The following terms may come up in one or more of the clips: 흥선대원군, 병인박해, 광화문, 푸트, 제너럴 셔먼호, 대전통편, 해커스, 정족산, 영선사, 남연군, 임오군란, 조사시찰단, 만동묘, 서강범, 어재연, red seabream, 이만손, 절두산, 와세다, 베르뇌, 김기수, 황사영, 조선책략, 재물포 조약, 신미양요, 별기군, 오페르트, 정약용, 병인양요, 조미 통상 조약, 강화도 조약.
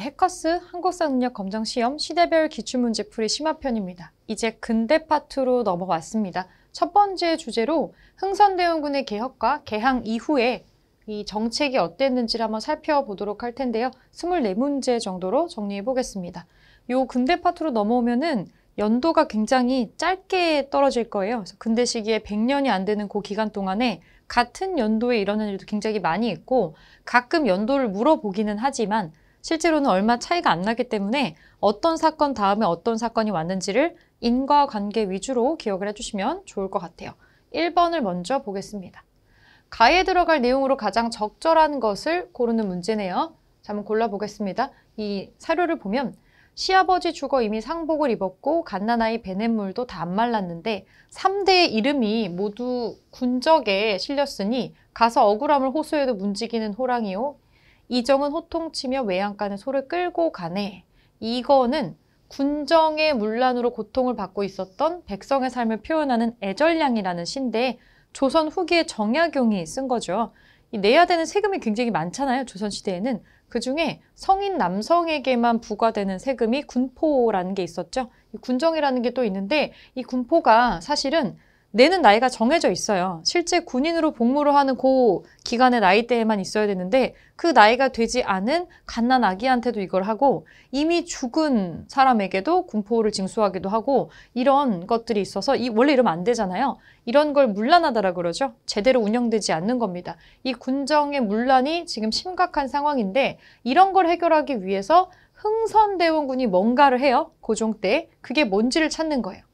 해커스 한국사 능력 검정 시험 시대별 기출문제 풀이 심화편입니다. 이제 근대 파트로 넘어왔습니다. 첫 번째 주제로 흥선대원군의 개혁과 개항 이후에 이 정책이 어땠는지를 한번 살펴보도록 할 텐데요. 24문제 정도로 정리해 보겠습니다. 요 근대 파트로 넘어오면은 연도가 굉장히 짧게 떨어질 거예요. 그래서 근대 시기에 100년이 안 되는 그 기간 동안에 같은 연도에 일어난 일도 굉장히 많이 있고 가끔 연도를 물어보기는 하지만 실제로는 얼마 차이가 안 나기 때문에 어떤 사건 다음에 어떤 사건이 왔는지를 인과관계 위주로 기억을 해주시면 좋을 것 같아요. 1번을 먼저 보겠습니다. 가에 들어갈 내용으로 가장 적절한 것을 고르는 문제네요. 자, 한번 골라보겠습니다. 이 사료를 보면 시아버지 죽어 이미 상복을 입었고 갓난아이 배냇물도 다 안 말랐는데 3대의 이름이 모두 군적에 실렸으니 가서 억울함을 호소해도 문지기는 호랑이요. 이정은 호통치며 외양간에 소를 끌고 가네. 이거는 군정의 문란으로 고통을 받고 있었던 백성의 삶을 표현하는 애절량이라는 시인데 조선 후기에 정약용이 쓴 거죠. 이 내야 되는 세금이 굉장히 많잖아요. 조선시대에는. 그중에 성인 남성에게만 부과되는 세금이 군포라는 게 있었죠. 군정이라는 게 또 있는데 이 군포가 사실은 내는 나이가 정해져 있어요. 실제 군인으로 복무를 하는 그 기간의 나이대에만 있어야 되는데 그 나이가 되지 않은 갓난 아기한테도 이걸 하고 이미 죽은 사람에게도 군포를 징수하기도 하고 이런 것들이 있어서 이 원래 이러면 안 되잖아요. 이런 걸 문란하다라고 그러죠. 제대로 운영되지 않는 겁니다. 이 군정의 문란이 지금 심각한 상황인데 이런 걸 해결하기 위해서 흥선대원군이 뭔가를 해요. 고종 때 그게 뭔지를 찾는 거예요.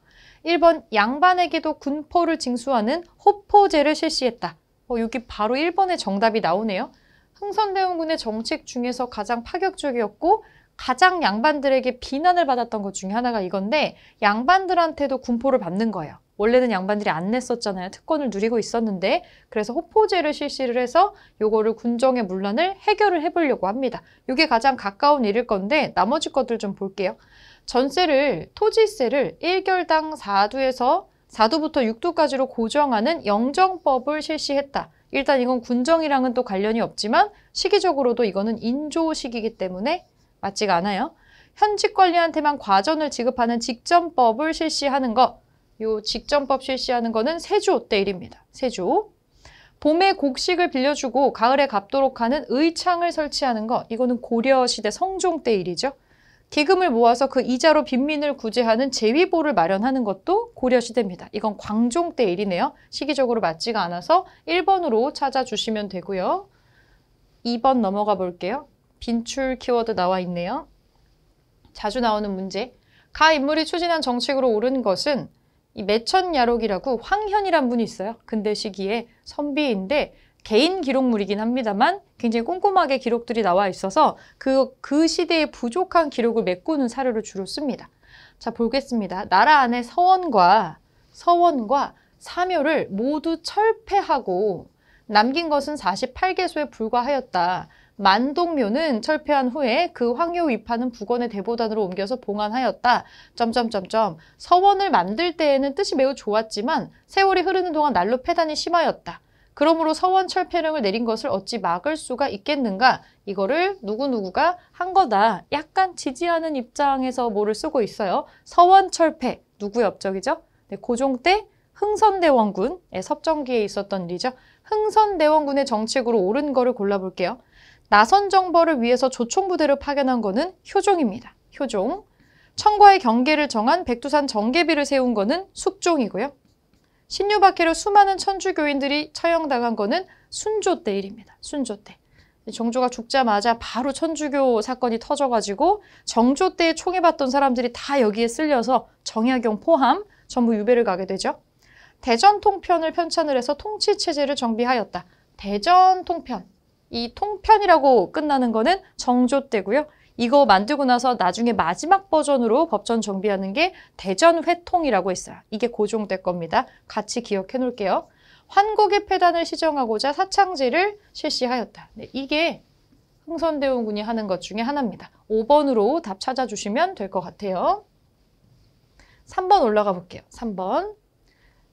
1번 양반에게도 군포를 징수하는 호포제를 실시했다. 여기 바로 1번의 정답이 나오네요. 흥선대원군의 정책 중에서 가장 파격적이었고 가장 양반들에게 비난을 받았던 것 중에 하나가 이건데 양반들한테도 군포를 받는 거예요. 원래는 양반들이 안 냈었잖아요. 특권을 누리고 있었는데 그래서 호포제를 실시를 해서 요거를 군정의 문란을 해결을 해보려고 합니다. 이게 가장 가까운 일일 건데 나머지 것들 좀 볼게요. 전세를, 토지세를 1결당 4두에서 4두부터 6두까지로 고정하는 영정법을 실시했다. 일단 이건 군정이랑은 또 관련이 없지만 시기적으로도 이거는 인조식이기 때문에 맞지가 않아요. 현직 관리한테만 과전을 지급하는 직전법을 실시하는 것. 요 직전법 실시하는 거는 세조 때 일입니다. 세조. 봄에 곡식을 빌려주고 가을에 갚도록 하는 의창을 설치하는 것. 이거는 고려시대 성종 때 일이죠. 기금을 모아서 그 이자로 빈민을 구제하는 제위보를 마련하는 것도 고려시대입니다. 이건 광종 때 일이네요. 시기적으로 맞지가 않아서 1번으로 찾아주시면 되고요. 2번 넘어가 볼게요. 빈출 키워드 나와 있네요. 자주 나오는 문제. 가 인물이 추진한 정책으로 오른 것은 이 매천야록이라고 황현이란 분이 있어요. 근대 시기에 선비인데 개인 기록물이긴 합니다만 굉장히 꼼꼼하게 기록들이 나와 있어서 그 시대의 부족한 기록을 메꾸는 사료를 주로 씁니다. 자, 보겠습니다. 나라 안에 서원과 사묘를 모두 철폐하고 남긴 것은 48개소에 불과하였다. 만동묘는 철폐한 후에 그 황요 위판은 부건의 대보단으로 옮겨서 봉안하였다. 점점점점 서원을 만들 때에는 뜻이 매우 좋았지만 세월이 흐르는 동안 날로 폐단이 심하였다. 그러므로 서원 철폐령을 내린 것을 어찌 막을 수가 있겠는가? 이거를 누구누구가 한 거다. 약간 지지하는 입장에서 뭐를 쓰고 있어요. 서원 철폐, 누구의 업적이죠? 네, 고종 때 흥선대원군의 섭정기에 있었던 일이죠. 흥선대원군의 정책으로 옳은 거를 골라볼게요. 나선 정벌을 위해서 조총부대를 파견한 거는 효종입니다. 효종. 청과의 경계를 정한 백두산 정계비를 세운 거는 숙종이고요. 신유박해로 수많은 천주교인들이 처형당한 거는 순조 때 일입니다. 순조 때. 정조가 죽자마자 바로 천주교 사건이 터져가지고 정조 때 총애받던 사람들이 다 여기에 쓸려서 정약용 포함 전부 유배를 가게 되죠. 대전통편을 편찬을 해서 통치체제를 정비하였다. 대전통편. 이 통편이라고 끝나는 거는 정조 때고요. 이거 만들고 나서 나중에 마지막 버전으로 법전 정비하는 게 대전회통이라고 있어요. 이게 고종 때 겁니다. 같이 기억해 놓을게요. 환곡의 폐단을 시정하고자 사창제를 실시하였다. 네, 이게 흥선대원군이 하는 것 중에 하나입니다. 5번으로 답 찾아주시면 될 것 같아요. 3번 올라가 볼게요. 3번.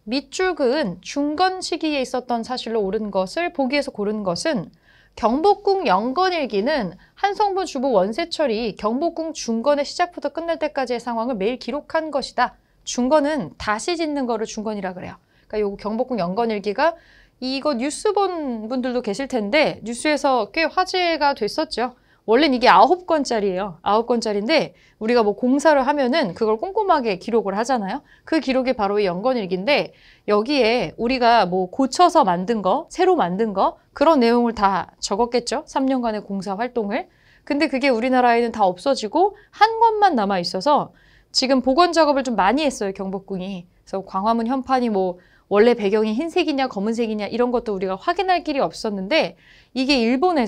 밑줄 그은 중건 시기에 있었던 사실로 옳은 것을 보기에서 고른 것은 경복궁 영건일기는 한성분 주부 원세철이 경복궁 중건의 시작부터 끝날 때까지의 상황을 매일 기록한 것이다. 중건은 다시 짓는 거를 중건이라 그래요. 그러니까 요거 경복궁 영건일기가 이거 뉴스 본 분들도 계실 텐데 뉴스에서 꽤 화제가 됐었죠. 원래는 이게 9건짜리예요. 9건짜리인데 우리가 뭐 공사를 하면은 그걸 꼼꼼하게 기록을 하잖아요. 그 기록이 바로 이 영건일기인데 여기에 우리가 뭐 고쳐서 만든 거, 새로 만든 거 그런 내용을 다 적었겠죠. 3년간의 공사 활동을. 근데 그게 우리나라에는 다 없어지고 한 권만 남아 있어서 지금 복원 작업을 좀 많이 했어요. 경복궁이. 그래서 광화문 현판이 뭐 원래 배경이 흰색이냐 검은색이냐 이런 것도 우리가 확인할 길이 없었는데 이게 일본의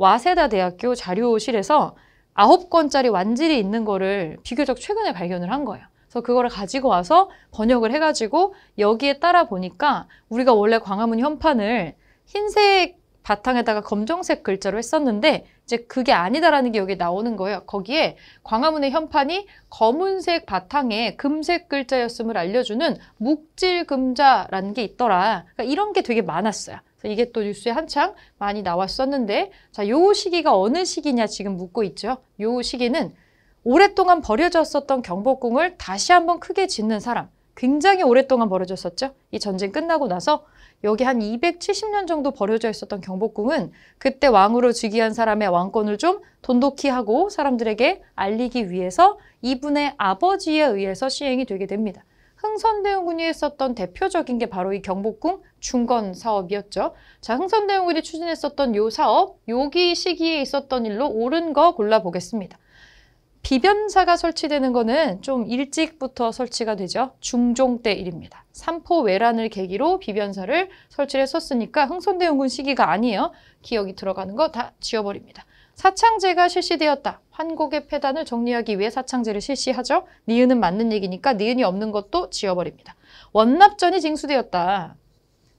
와세다 대학교 자료실에서 9건짜리 완질이 있는 거를 비교적 최근에 발견을 한 거예요. 그래서 그거를 가지고 와서 번역을 해가지고 여기에 따라 보니까 우리가 원래 광화문 현판을 흰색 바탕에다가 검정색 글자로 했었는데 이제 그게 아니다라는 게 여기 나오는 거예요. 거기에 광화문의 현판이 검은색 바탕에 금색 글자였음을 알려주는 묵질금자라는 게 있더라. 그러니까 이런 게 되게 많았어요. 그래서 이게 또 뉴스에 한창 많이 나왔었는데 자, 요 시기가 어느 시기냐 지금 묻고 있죠. 요 시기는 오랫동안 버려졌었던 경복궁을 다시 한번 크게 짓는 사람. 굉장히 오랫동안 버려졌었죠. 이 전쟁 끝나고 나서 여기 한 270년 정도 버려져 있었던 경복궁은 그때 왕으로 즉위한 사람의 왕권을 좀 돈독히 하고 사람들에게 알리기 위해서 이분의 아버지에 의해서 시행이 되게 됩니다. 흥선대원군이 했었던 대표적인 게 바로 이 경복궁 중건 사업이었죠. 자, 흥선대원군이 추진했었던 요 사업, 요기 시기에 있었던 일로 옳은 거 골라보겠습니다. 비변사가 설치되는 거는 좀 일찍부터 설치가 되죠. 중종 때 일입니다. 삼포왜란을 계기로 비변사를 설치했었으니까 흥선대원군 시기가 아니에요. 기억이 들어가는 거 다 지워버립니다. 사창제가 실시되었다. 환곡의 폐단을 정리하기 위해 사창제를 실시하죠. 니은은 맞는 얘기니까 니은이 없는 것도 지워버립니다. 원납전이 징수되었다.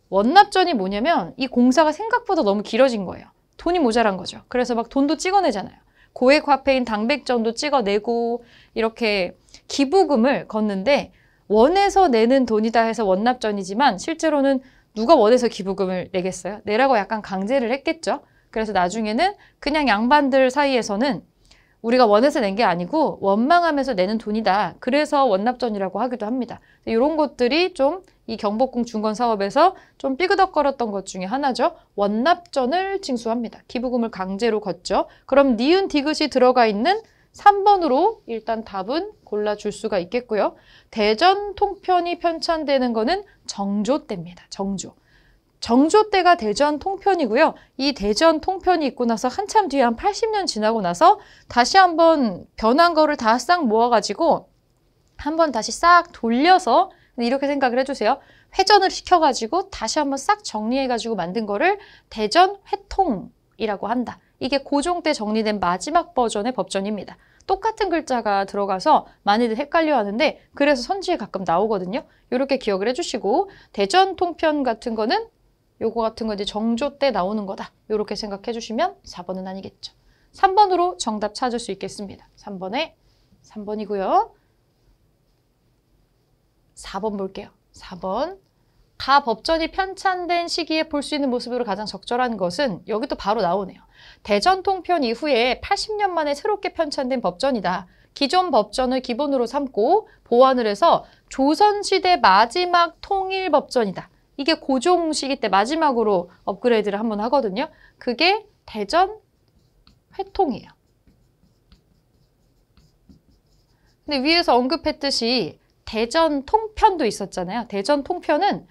원납전이 뭐냐면 이 공사가 생각보다 너무 길어진 거예요. 돈이 모자란 거죠. 그래서 막 돈도 찍어내잖아요. 고액화폐인 당백전도 찍어내고 이렇게 기부금을 걷는데 원에서 내는 돈이다 해서 원납전이지만 실제로는 누가 원에서 기부금을 내겠어요? 내라고 약간 강제를 했겠죠. 그래서 나중에는 그냥 양반들 사이에서는 우리가 원해서 낸 게 아니고 원망하면서 내는 돈이다. 그래서 원납전이라고 하기도 합니다. 이런 것들이 좀 이 경복궁 중건 사업에서 좀 삐그덕거렸던 것 중에 하나죠. 원납전을 징수합니다. 기부금을 강제로 걷죠. 그럼 니은 디귿이 들어가 있는 3번으로 일단 답은 골라줄 수가 있겠고요. 대전통편이 편찬되는 거는 정조 때입니다. 정조. 정조 때가 대전 통편이고요. 이 대전 통편이 있고 나서 한참 뒤에 한 80년 지나고 나서 다시 한번 변한 거를 다 싹 모아가지고 한번 다시 싹 돌려서 이렇게 생각을 해주세요. 회전을 시켜가지고 다시 한번 싹 정리해가지고 만든 거를 대전 회통이라고 한다. 이게 고종 때 정리된 마지막 버전의 법전입니다. 똑같은 글자가 들어가서 많이들 헷갈려하는데 그래서 선지에 가끔 나오거든요. 이렇게 기억을 해주시고 대전 통편 같은 거는 요거 같은 거 이제 정조 때 나오는 거다. 이렇게 생각해 주시면 4번은 아니겠죠. 3번으로 정답 찾을 수 있겠습니다. 3번에 3번이고요. 4번 볼게요. 4번. 가 법전이 편찬된 시기에 볼 수 있는 모습으로 가장 적절한 것은 여기도 바로 나오네요. 대전통편 이후에 80년 만에 새롭게 편찬된 법전이다. 기존 법전을 기본으로 삼고 보완을 해서 조선시대 마지막 통일 법전이다. 이게 고종 시기 때 마지막으로 업그레이드를 한번 하거든요. 그게 대전 회통이에요. 근데 위에서 언급했듯이 대전 통편도 있었잖아요. 대전 통편은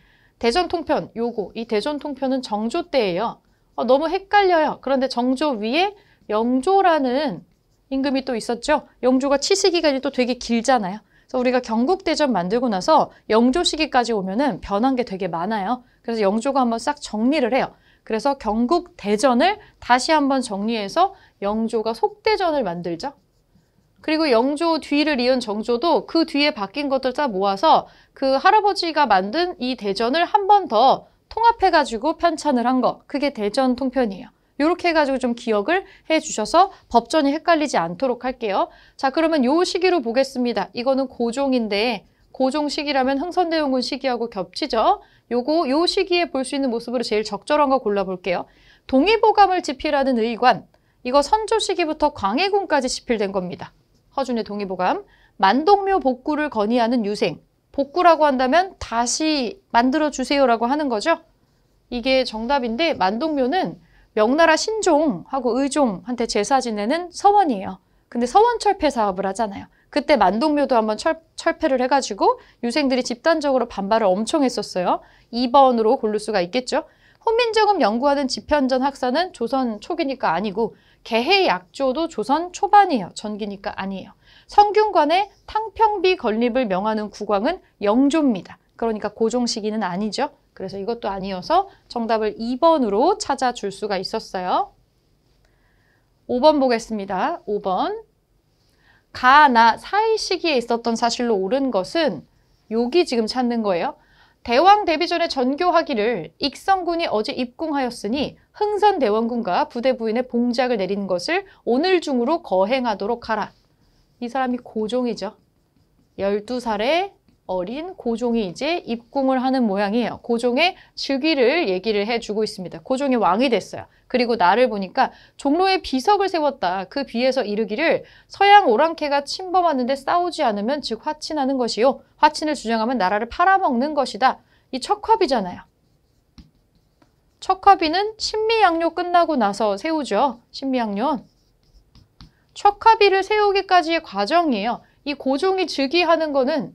요거 이 대전 통편은 정조 때예요. 너무 헷갈려요. 그런데 정조 위에 영조라는 임금이 또 있었죠. 영조가 치수 기간이 또 되게 길잖아요. 그래서 우리가 경국대전 만들고 나서 영조 시기까지 오면은 변한 게 되게 많아요. 그래서 영조가 한번 싹 정리를 해요. 그래서 경국대전을 다시 한번 정리해서 영조가 속대전을 만들죠. 그리고 영조 뒤를 이은 정조도 그 뒤에 바뀐 것들 다 모아서 그 할아버지가 만든 이 대전을 한 번 더 통합해가지고 편찬을 한 거. 그게 대전 통편이에요. 이렇게 해가지고 좀 기억을 해주셔서 법전이 헷갈리지 않도록 할게요. 자, 그러면 요 시기로 보겠습니다. 이거는 고종인데 고종 시기라면 흥선대원군 시기하고 겹치죠. 요거 요 시기에 볼 수 있는 모습으로 제일 적절한 거 골라볼게요. 동의보감을 집필하는 의관, 이거 선조 시기부터 광해군까지 집필된 겁니다. 허준의 동의보감, 만동묘 복구를 건의하는 유생, 복구라고 한다면 다시 만들어주세요라고 하는 거죠. 이게 정답인데 만동묘는 명나라 신종하고 의종한테 제사 지내는 서원이에요. 근데 서원 철폐 사업을 하잖아요. 그때 만동묘도 한번 철폐를 해가지고 유생들이 집단적으로 반발을 엄청 했었어요. 2번으로 고를 수가 있겠죠. 훈민정음 연구하는 집현전 학사는 조선 초기니까 아니고 개해 약조도 조선 초반이에요. 전기니까 아니에요. 성균관의 탕평비 건립을 명하는 국왕은 영조입니다. 그러니까 고종 시기는 아니죠. 그래서 이것도 아니어서 정답을 2번으로 찾아줄 수가 있었어요. 5번 보겠습니다. 5번. 가, 나, 사이 시기에 있었던 사실로 옳은 것은 여기 지금 찾는 거예요. 대왕 대비 전에 전교하기를 익성군이 어제 입궁하였으니 흥선대원군과 부대 부인의 봉작을 내린 것을 오늘 중으로 거행하도록 하라. 이 사람이 고종이죠. 12살의 어린 고종이 이제 입궁을 하는 모양이에요. 고종의 즉위를 얘기를 해주고 있습니다. 고종이 왕이 됐어요. 그리고 나를 보니까 종로에 비석을 세웠다. 그 비에서 이르기를 서양 오랑캐가 침범하는데 싸우지 않으면 즉 화친하는 것이요. 화친을 주장하면 나라를 팔아먹는 것이다. 이 척화비잖아요. 척화비는 신미양요 끝나고 나서 세우죠. 신미양요. 척화비를 세우기까지의 과정이에요. 이 고종이 즉위하는 거는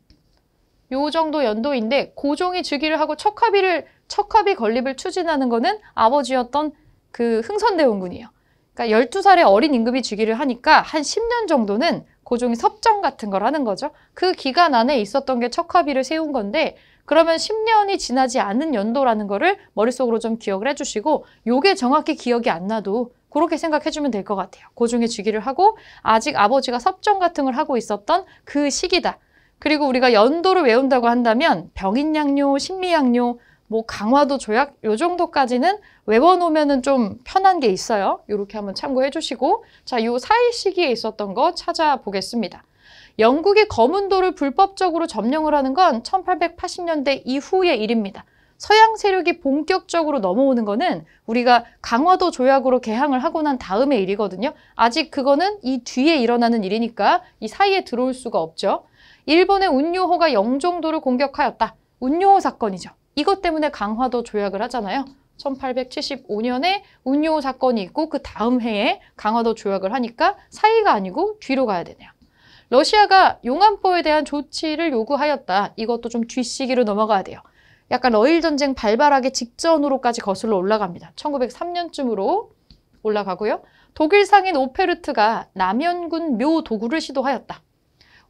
요 정도 연도인데 고종이 즉위를 하고 척화비 건립을 추진하는 거는 아버지였던 그 흥선대원군이에요. 그러니까 12살의 어린 임금이 즉위를 하니까 한 10년 정도는 고종이 섭정 같은 걸 하는 거죠. 그 기간 안에 있었던 게 척화비를 세운 건데 그러면 10년이 지나지 않은 연도라는 거를 머릿속으로 좀 기억을 해주시고 요게 정확히 기억이 안 나도 그렇게 생각해주면 될 것 같아요. 고종이 즉위를 하고 아직 아버지가 섭정 같은 걸 하고 있었던 그 시기다. 그리고 우리가 연도를 외운다고 한다면 병인양요, 신미양요, 뭐 강화도 조약 요 정도까지는 외워놓으면 좀 편한 게 있어요. 이렇게 한번 참고해 주시고 자, 요 사이 시기에 있었던 거 찾아보겠습니다. 영국이 거문도를 불법적으로 점령을 하는 건 1880년대 이후의 일입니다. 서양 세력이 본격적으로 넘어오는 거는 우리가 강화도 조약으로 개항을 하고 난 다음의 일이거든요. 아직 그거는 이 뒤에 일어나는 일이니까 이 사이에 들어올 수가 없죠. 일본의 운요호가 영종도를 공격하였다. 운요호 사건이죠. 이것 때문에 강화도 조약을 하잖아요. 1875년에 운요호 사건이 있고 그 다음 해에 강화도 조약을 하니까 사이가 아니고 뒤로 가야 되네요. 러시아가 용안보에 대한 조치를 요구하였다. 이것도 좀 뒷시기로 넘어가야 돼요. 약간 러일전쟁 발발하기 직전으로까지 거슬러 올라갑니다. 1903년쯤으로 올라가고요. 독일 상인 오페르트가 남연군 묘 도굴을 시도하였다.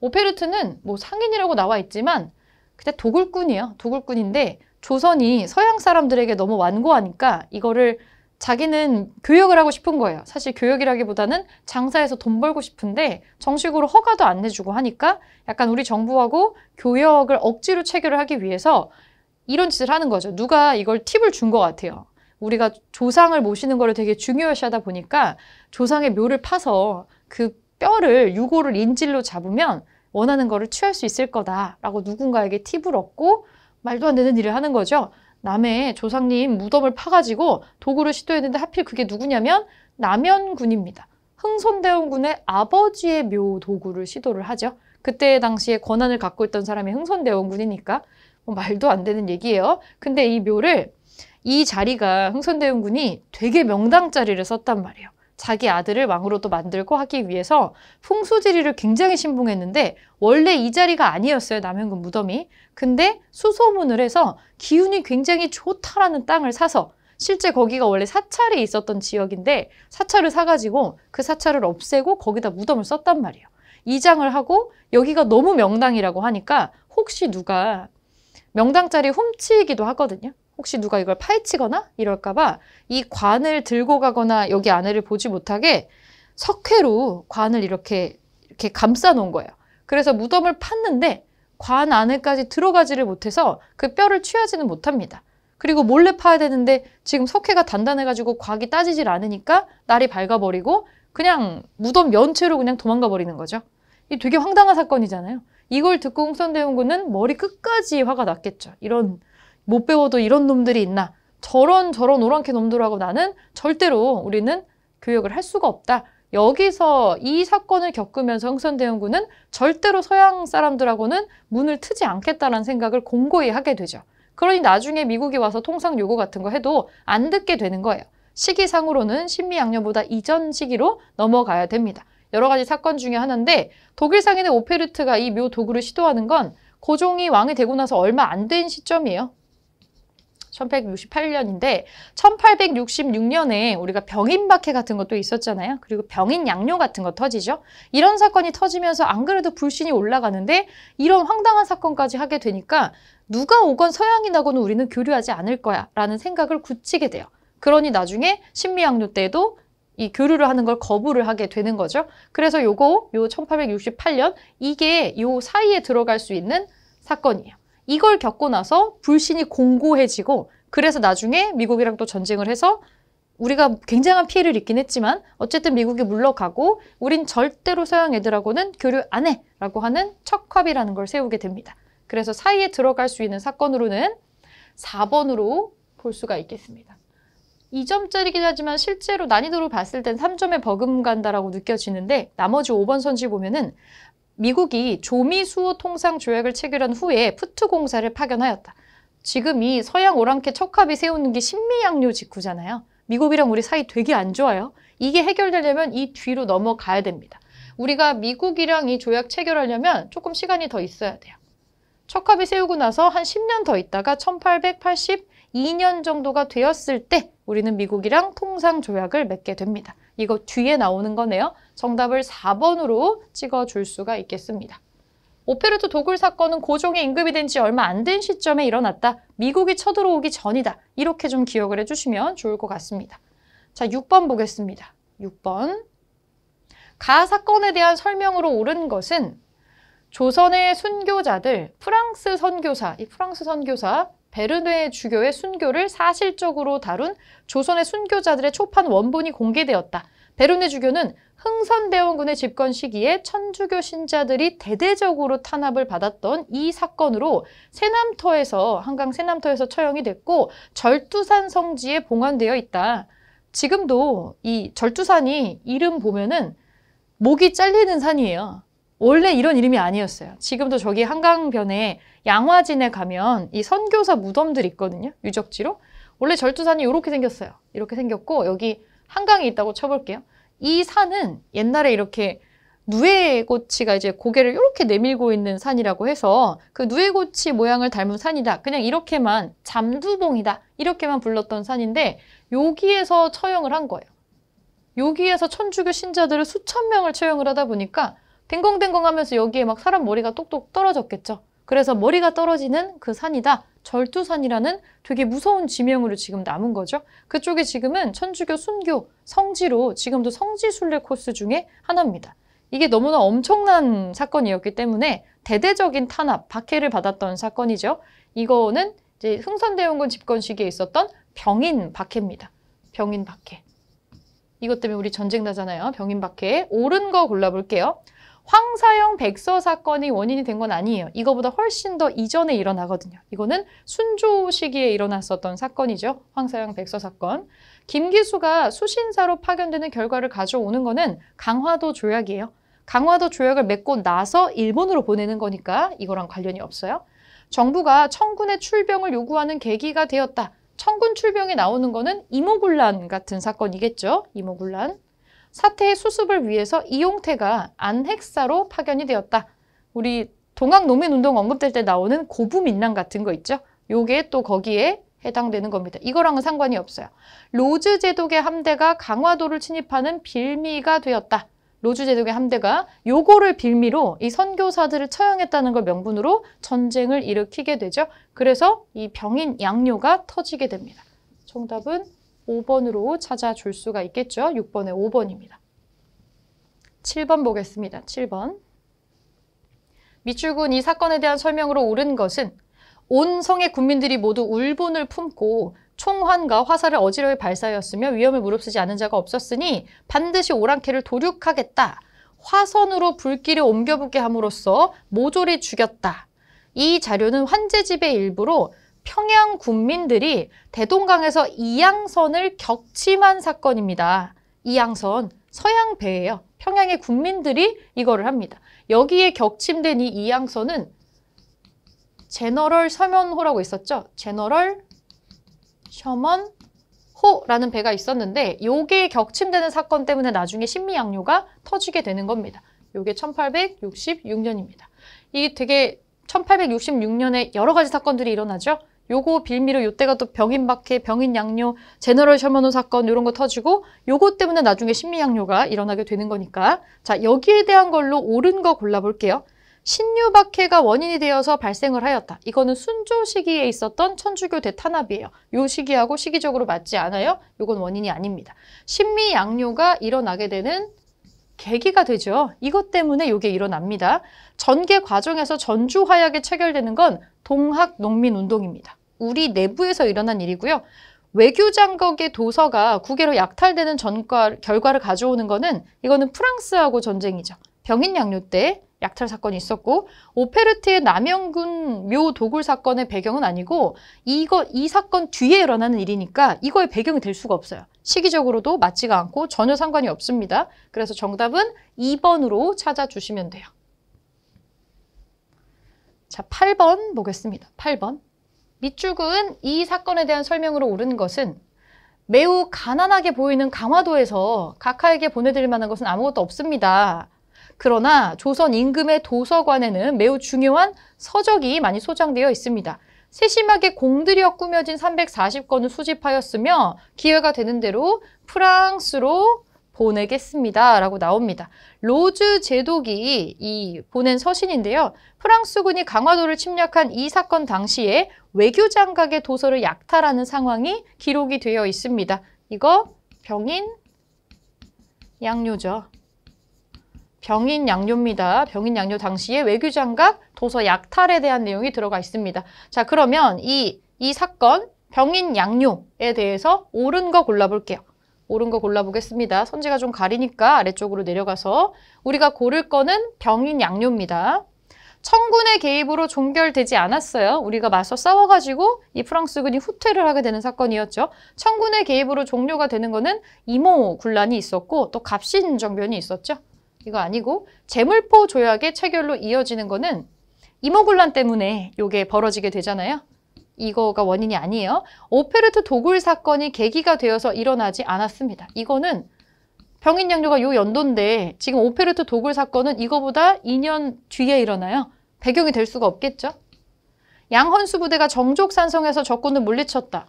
오페르트는 뭐 상인이라고 나와 있지만 그냥 도굴꾼이에요. 도굴꾼인데 조선이 서양 사람들에게 너무 완고하니까 이거를 자기는 교역을 하고 싶은 거예요. 사실 교역이라기보다는 장사해서 돈 벌고 싶은데 정식으로 허가도 안 내주고 하니까 약간 우리 정부하고 교역을 억지로 체결을 하기 위해서 이런 짓을 하는 거죠. 누가 이걸 팁을 준 것 같아요. 우리가 조상을 모시는 거를 되게 중요시하다 보니까 조상의 묘를 파서 그 뼈를 유골을 인질로 잡으면 원하는 거를 취할 수 있을 거다라고 누군가에게 팁을 얻고 말도 안 되는 일을 하는 거죠. 남의 조상님 무덤을 파가지고 도구를 시도했는데 하필 그게 누구냐면 남연군입니다. 흥선대원군의 아버지의 묘 도구를 시도를 하죠. 그때 당시에 권한을 갖고 있던 사람이 흥선대원군이니까 뭐 말도 안 되는 얘기예요. 근데 이 묘를 이 자리가 흥선대원군이 되게 명당 자리를 썼단 말이에요. 자기 아들을 왕으로 또 만들고 하기 위해서 풍수지리를 굉장히 신봉했는데 원래 이 자리가 아니었어요. 남연군 무덤이. 근데 수소문을 해서 기운이 굉장히 좋다라는 땅을 사서 실제 거기가 원래 사찰이 있었던 지역인데 사찰을 사가지고 그 사찰을 없애고 거기다 무덤을 썼단 말이에요. 이장을 하고 여기가 너무 명당이라고 하니까 혹시 누가 명당 자리 훔치기도 하거든요. 혹시 누가 이걸 파헤치거나 이럴까봐 이 관을 들고 가거나 여기 안에를 보지 못하게 석회로 관을 이렇게 감싸 놓은 거예요. 그래서 무덤을 팠는데 관 안에까지 들어가지를 못해서 그 뼈를 취하지는 못합니다. 그리고 몰래 파야 되는데 지금 석회가 단단해가지고 곽이 따지질 않으니까 날이 밝아버리고 그냥 무덤 연체로 그냥 도망가 버리는 거죠. 이 되게 황당한 사건이잖아요. 이걸 듣고 흥선대원군은 머리 끝까지 화가 났겠죠. 이런 못 배워도 이런 놈들이 있나 저런 오랑캐 놈들하고 나는 절대로 우리는 교역을 할 수가 없다. 여기서 이 사건을 겪으면서 흥선대원군은 절대로 서양 사람들하고는 문을 트지 않겠다라는 생각을 공고히 하게 되죠. 그러니 나중에 미국이 와서 통상 요구 같은 거 해도 안 듣게 되는 거예요. 시기상으로는 신미양요보다 이전 시기로 넘어가야 됩니다. 여러 가지 사건 중에 하나인데 독일 상인의 오페르트가 이 묘 도구를 시도하는 건 고종이 왕이 되고 나서 얼마 안 된 시점이에요. 1868년인데 1866년에 우리가 병인박해 같은 것도 있었잖아요. 그리고 병인양요 같은 거 터지죠. 이런 사건이 터지면서 안 그래도 불신이 올라가는데 이런 황당한 사건까지 하게 되니까 누가 오건 서양인하고는 우리는 교류하지 않을 거야 라는 생각을 굳히게 돼요. 그러니 나중에 신미양요 때도 이 교류를 하는 걸 거부를 하게 되는 거죠. 그래서 요 1868년 이게 요 사이에 들어갈 수 있는 사건이에요. 이걸 겪고 나서 불신이 공고해지고 그래서 나중에 미국이랑 또 전쟁을 해서 우리가 굉장한 피해를 입긴 했지만 어쨌든 미국이 물러가고 우린 절대로 서양 애들하고는 교류 안 해! 라고 하는 척화비라는 걸 세우게 됩니다. 그래서 사이에 들어갈 수 있는 사건으로는 4번으로 볼 수가 있겠습니다. 2점짜리긴 하지만 실제로 난이도로 봤을 땐 3점에 버금간다라고 느껴지는데 나머지 5번 선지 보면은 미국이 조미수호 통상 조약을 체결한 후에 푸트 공사를 파견하였다. 지금 이 서양 오랑캐 척화비 세우는 게 신미양요 직후잖아요. 미국이랑 우리 사이 되게 안 좋아요. 이게 해결되려면 이 뒤로 넘어가야 됩니다. 우리가 미국이랑 이 조약 체결하려면 조금 시간이 더 있어야 돼요. 척화비 세우고 나서 한 10년 더 있다가 1882년 정도가 되었을 때 우리는 미국이랑 통상 조약을 맺게 됩니다. 이거 뒤에 나오는 거네요. 정답을 4번으로 찍어줄 수가 있겠습니다. 오페르트 도굴 사건은 고종의 임금이 된 지 얼마 안 된 시점에 일어났다. 미국이 쳐들어오기 전이다. 이렇게 좀 기억을 해주시면 좋을 것 같습니다. 자, 6번 보겠습니다. 6번. 가 사건에 대한 설명으로 옳은 것은 조선의 순교자들, 프랑스 선교사, 이 프랑스 선교사 베르뇌 주교의 순교를 사실적으로 다룬 조선의 순교자들의 초판 원본이 공개되었다. 베르뇌 주교는 흥선대원군의 집권 시기에 천주교 신자들이 대대적으로 탄압을 받았던 이 사건으로 한강 세남터에서 처형이 됐고 절두산 성지에 봉안되어 있다. 지금도 이 절두산이 이름 보면은 목이 잘리는 산이에요. 원래 이런 이름이 아니었어요. 지금도 저기 한강변에 양화진에 가면 이 선교사 무덤들이 있거든요. 유적지로. 원래 절두산이 이렇게 생겼어요. 이렇게 생겼고 여기 한강이 있다고 쳐볼게요. 이 산은 옛날에 이렇게 누에고치가 이제 고개를 이렇게 내밀고 있는 산이라고 해서 그 누에고치 모양을 닮은 산이다. 그냥 이렇게만 잠두봉이다. 이렇게만 불렀던 산인데 여기에서 처형을 한 거예요. 여기에서 천주교 신자들을 수천 명을 처형을 하다 보니까 댕공댕공 하면서 여기에 막 사람 머리가 똑똑 떨어졌겠죠. 그래서 머리가 떨어지는 그 산이다. 절두산이라는 되게 무서운 지명으로 지금 남은 거죠. 그쪽이 지금은 천주교 순교 성지로 지금도 성지순례 코스 중에 하나입니다. 이게 너무나 엄청난 사건이었기 때문에 대대적인 탄압, 박해를 받았던 사건이죠. 이거는 이제 흥선대원군 집권 시기에 있었던 병인박해입니다. 병인박해. 이것 때문에 우리 전쟁 나잖아요. 병인박해. 옳은 거 골라볼게요. 황사영 백서 사건이 원인이 된 건 아니에요. 이거보다 훨씬 더 이전에 일어나거든요. 이거는 순조 시기에 일어났었던 사건이죠. 황사영 백서 사건. 김기수가 수신사로 파견되는 결과를 가져오는 거는 강화도 조약이에요. 강화도 조약을 맺고 나서 일본으로 보내는 거니까 이거랑 관련이 없어요. 정부가 청군의 출병을 요구하는 계기가 되었다. 청군 출병이 나오는 거는 임오군란 같은 사건이겠죠. 임오군란. 사태의 수습을 위해서 이용태가 안핵사로 파견이 되었다. 우리 동학농민운동 언급될 때 나오는 고부민란 같은 거 있죠. 요게 또 거기에 해당되는 겁니다. 이거랑은 상관이 없어요. 로즈 제독의 함대가 강화도를 침입하는 빌미가 되었다. 로즈 제독의 함대가 요거를 빌미로 이 선교사들을 처형했다는 걸 명분으로 전쟁을 일으키게 되죠. 그래서 이 병인양요가 터지게 됩니다. 정답은 5번으로 찾아줄 수가 있겠죠. 6번에 5번입니다. 7번 보겠습니다. 7번. 미출군 이 사건에 대한 설명으로 옳은 것은 온 성의 군민들이 모두 울분을 품고 총환과 화살을 어지러이 발사하였으며 위험을 무릅쓰지 않은 자가 없었으니 반드시 오랑캐를 도륙하겠다. 화선으로 불길을 옮겨붙게 함으로써 모조리 죽였다. 이 자료는 환제집의 일부로 평양 군민들이 대동강에서 이양선을 격침한 사건입니다. 이양선, 서양 배예요. 평양의 군민들이 이거를 합니다. 여기에 격침된 이 이양선은 제너럴 셔먼호라고 있었죠. 제너럴 셔먼호라는 배가 있었는데 요게 격침되는 사건 때문에 나중에 신미양요가 터지게 되는 겁니다. 요게 1866년입니다. 이게 되게 1866년에 여러 가지 사건들이 일어나죠. 요거 빌미로 요때가 또 병인박해, 병인양요, 제너럴 셔먼호 사건 요런 거 터지고 요거 때문에 나중에 신미양요가 일어나게 되는 거니까 자 여기에 대한 걸로 옳은 거 골라볼게요. 신유박해가 원인이 되어서 발생을 하였다. 이거는 순조 시기에 있었던 천주교 대탄압이에요. 요 시기하고 시기적으로 맞지 않아요. 요건 원인이 아닙니다. 신미양요가 일어나게 되는 계기가 되죠. 이것 때문에 이게 일어납니다. 전개 과정에서 전주화약에 체결되는 건 동학농민운동입니다. 우리 내부에서 일어난 일이고요. 외규장각의 도서가 국외로 약탈되는 결과를 가져오는 거는 이거는 프랑스하고 전쟁이죠. 병인양요 때 약탈 사건이 있었고 오페르트의 남연군 묘 도굴 사건의 배경은 아니고 이 사건 뒤에 일어나는 일이니까 이거의 배경이 될 수가 없어요. 시기적으로도 맞지가 않고 전혀 상관이 없습니다. 그래서 정답은 2번으로 찾아주시면 돼요. 자, 8번 보겠습니다. 8번. 밑줄 그은 이 사건에 대한 설명으로 옳은 것은 매우 가난하게 보이는 강화도에서 각하에게 보내드릴 만한 것은 아무것도 없습니다. 그러나 조선 임금의 도서관에는 매우 중요한 서적이 많이 소장되어 있습니다. 세심하게 공들여 꾸며진 340권을 수집하였으며 기회가 되는 대로 프랑스로 보내겠습니다. 라고 나옵니다. 로즈 제독이 이 보낸 서신인데요. 프랑스군이 강화도를 침략한 이 사건 당시에 외규장각의 도서를 약탈하는 상황이 기록이 되어 있습니다. 이거 병인양요죠. 병인양요입니다. 병인양요 당시에 외규장각 도서 약탈에 대한 내용이 들어가 있습니다. 자 그러면 이 사건 병인양요에 대해서 옳은 거 골라볼게요. 옳은 거 골라보겠습니다. 선지가 좀 가리니까 아래쪽으로 내려가서 우리가 고를 거는 병인양요입니다. 청군의 개입으로 종결되지 않았어요. 우리가 맞서 싸워가지고 이 프랑스군이 후퇴를 하게 되는 사건이었죠. 청군의 개입으로 종료가 되는 거는 임오군란이 있었고 또 갑신정변이 있었죠. 이거 아니고 재물포 조약의 체결로 이어지는 거는 임오군란 때문에 요게 벌어지게 되잖아요. 이거가 원인이 아니에요. 오페르트 도굴 사건이 계기가 되어서 일어나지 않았습니다. 이거는 병인양요가 요 연도인데 지금 오페르트 도굴 사건은 이거보다 2년 뒤에 일어나요. 배경이 될 수가 없겠죠. 양헌수 부대가 정족산성에서 적군을 물리쳤다.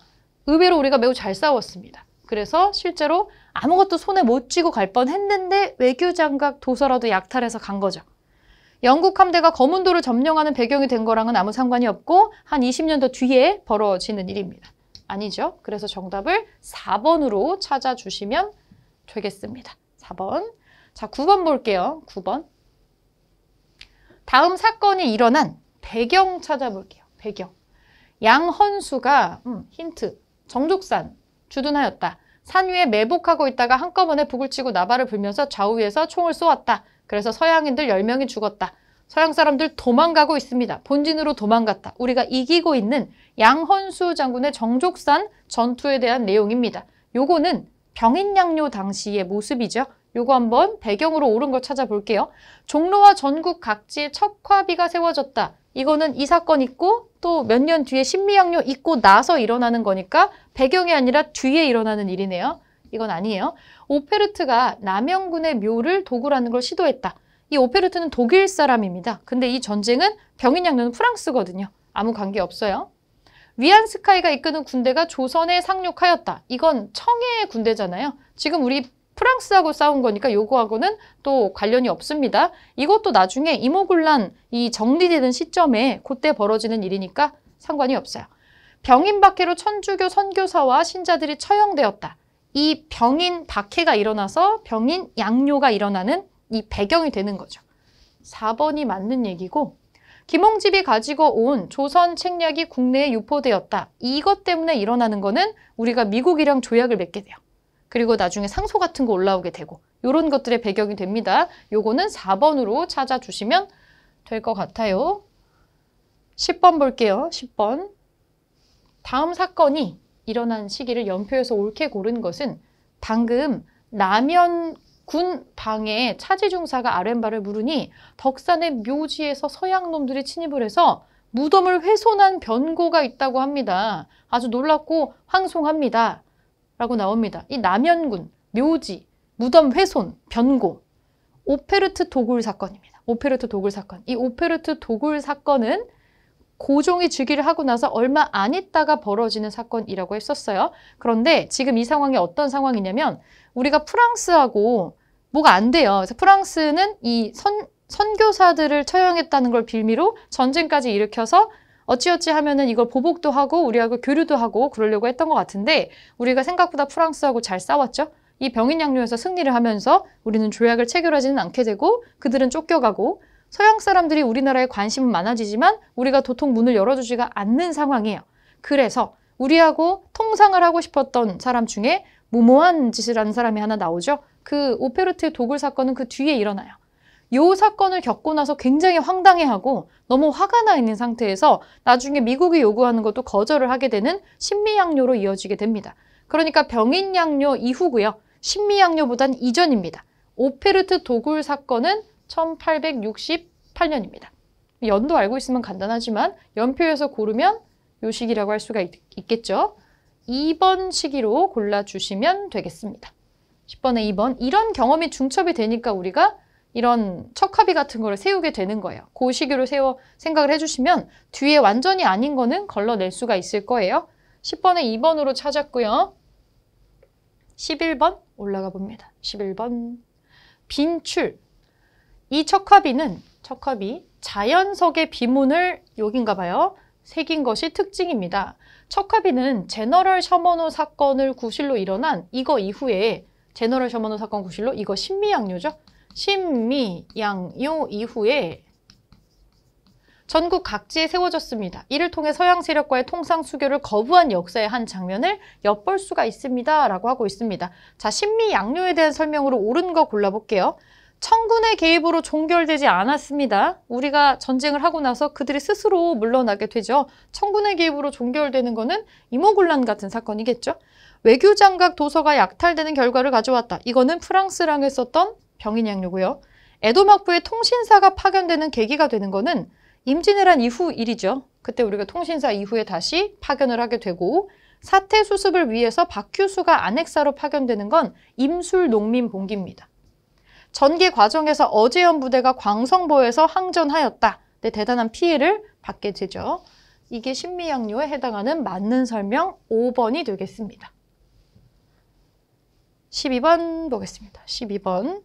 의외로 우리가 매우 잘 싸웠습니다. 그래서 실제로 아무것도 손에 못 쥐고 갈 뻔했는데 외규장각 도서라도 약탈해서 간 거죠. 영국 함대가 거문도를 점령하는 배경이 된 거랑은 아무 상관이 없고 한 20년 더 뒤에 벌어지는 일입니다. 아니죠. 그래서 정답을 4번으로 찾아주시면 되겠습니다. 4번. 자, 9번 볼게요. 9번. 다음 사건이 일어난 배경 찾아볼게요. 배경. 양헌수가 힌트 정족산 주둔하였다. 산 위에 매복하고 있다가 한꺼번에 북을 치고 나발을 불면서 좌우에서 총을 쏘았다. 그래서 서양인들 10명이 죽었다. 서양 사람들 도망가고 있습니다. 본진으로 도망갔다. 우리가 이기고 있는 양헌수 장군의 정족산 전투에 대한 내용입니다. 요거는 병인양요 당시의 모습이죠. 요거 한번 배경으로 옳은 걸 찾아볼게요. 종로와 전국 각지에 척화비가 세워졌다. 이거는 이 사건 있고 또 몇 년 뒤에 신미양요 있고 나서 일어나는 거니까 배경이 아니라 뒤에 일어나는 일이네요. 이건 아니에요. 오페르트가 남영군의 묘를 도굴하는 걸 시도했다. 이 오페르트는 독일 사람입니다. 근데 이 전쟁은 병인양요는 프랑스거든요. 아무 관계 없어요. 위안스카이가 이끄는 군대가 조선에 상륙하였다. 이건 청해의 군대잖아요. 지금 우리 프랑스하고 싸운 거니까 요거하고는 또 관련이 없습니다. 이것도 나중에 임오군란 이 정리되는 시점에 그때 벌어지는 일이니까 상관이 없어요. 병인박해로 천주교 선교사와 신자들이 처형되었다. 이 병인박해가 일어나서 병인양요가 일어나는 이 배경이 되는 거죠. 4번이 맞는 얘기고 김홍집이 가지고 온 조선책략이 국내에 유포되었다. 이것 때문에 일어나는 거는 우리가 미국이랑 조약을 맺게 돼요. 그리고 나중에 상소 같은 거 올라오게 되고 이런 것들의 배경이 됩니다. 요거는 4번으로 찾아주시면 될 것 같아요. 10번 볼게요. 10번. 다음 사건이 일어난 시기를 연표에서 옳게 고른 것은 방금 남연군 방에 차지중사가 아랫바를 물으니 덕산의 묘지에서 서양놈들이 침입을 해서 무덤을 훼손한 변고가 있다고 합니다. 아주 놀랍고 황송합니다. 라고 나옵니다. 이 남연군, 묘지, 무덤 훼손, 변고, 오페르트 도굴 사건입니다. 오페르트 도굴 사건. 이 오페르트 도굴 사건은 고종이 즉위를 하고 나서 얼마 안 있다가 벌어지는 사건이라고 했었어요. 그런데 지금 이 상황이 어떤 상황이냐면 우리가 프랑스하고 뭐가 안 돼요. 그래서 프랑스는 이 선교사들을 처형했다는 걸 빌미로 전쟁까지 일으켜서 어찌어찌 하면은 이걸 보복도 하고 우리하고 교류도 하고 그러려고 했던 것 같은데 우리가 생각보다 프랑스하고 잘 싸웠죠. 이 병인양요에서 승리를 하면서 우리는 조약을 체결하지는 않게 되고 그들은 쫓겨가고 서양 사람들이 우리나라에 관심은 많아지지만 우리가 도통 문을 열어주지가 않는 상황이에요. 그래서 우리하고 통상을 하고 싶었던 사람 중에 무모한 짓을 한 사람이 하나 나오죠. 그 오페르트의 도굴 사건은 그 뒤에 일어나요. 요 사건을 겪고 나서 굉장히 황당해하고 너무 화가 나 있는 상태에서 나중에 미국이 요구하는 것도 거절을 하게 되는 신미양요로 이어지게 됩니다. 그러니까 병인양요 이후고요. 신미양요보단 이전입니다. 오페르트 도굴 사건은 1868년입니다. 연도 알고 있으면 간단하지만 연표에서 고르면 요 시기라고 할 수가 있겠죠. 2번 시기로 골라주시면 되겠습니다. 10번에 2번. 이런 경험이 중첩이 되니까 우리가 이런 척화비 같은 거를 세우게 되는 거예요. 그 시기로 세워 생각을 해주시면 뒤에 완전히 아닌 거는 걸러낼 수가 있을 거예요. 10번에 2번으로 찾았고요. 11번 올라가 봅니다. 11번. 빈출. 이 척화비 자연석의 비문을 여긴가 봐요. 새긴 것이 특징입니다. 척화비는 제너럴 셔먼호 사건을 구실로 일어난 이거 이후에 제너럴 셔먼호 사건 구실로 이거 신미양요죠. 신미양요 이후에 전국 각지에 세워졌습니다. 이를 통해 서양 세력과의 통상 수교를 거부한 역사의 한 장면을 엿볼 수가 있습니다. 라고 하고 있습니다. 자, 신미양요에 대한 설명으로 옳은 거 골라볼게요. 청군의 개입으로 종결되지 않았습니다. 우리가 전쟁을 하고 나서 그들이 스스로 물러나게 되죠. 청군의 개입으로 종결되는 거는 임오군란 같은 사건이겠죠. 외규장각 도서가 약탈되는 결과를 가져왔다. 이거는 프랑스랑 했었던 병인양요고요. 에도 막부의 통신사가 파견되는 계기가 되는 거는 임진왜란 한 이후 일이죠. 그때 우리가 통신사 이후에 다시 파견을 하게 되고 사태 수습을 위해서 박규수가 안핵사로 파견되는 건 임술농민봉기입니다. 전개 과정에서 어재연 부대가 광성보에서 항전하였다. 근데 대단한 피해를 받게 되죠. 이게 신미양요에 해당하는 맞는 설명 5번이 되겠습니다. 12번 보겠습니다. 12번.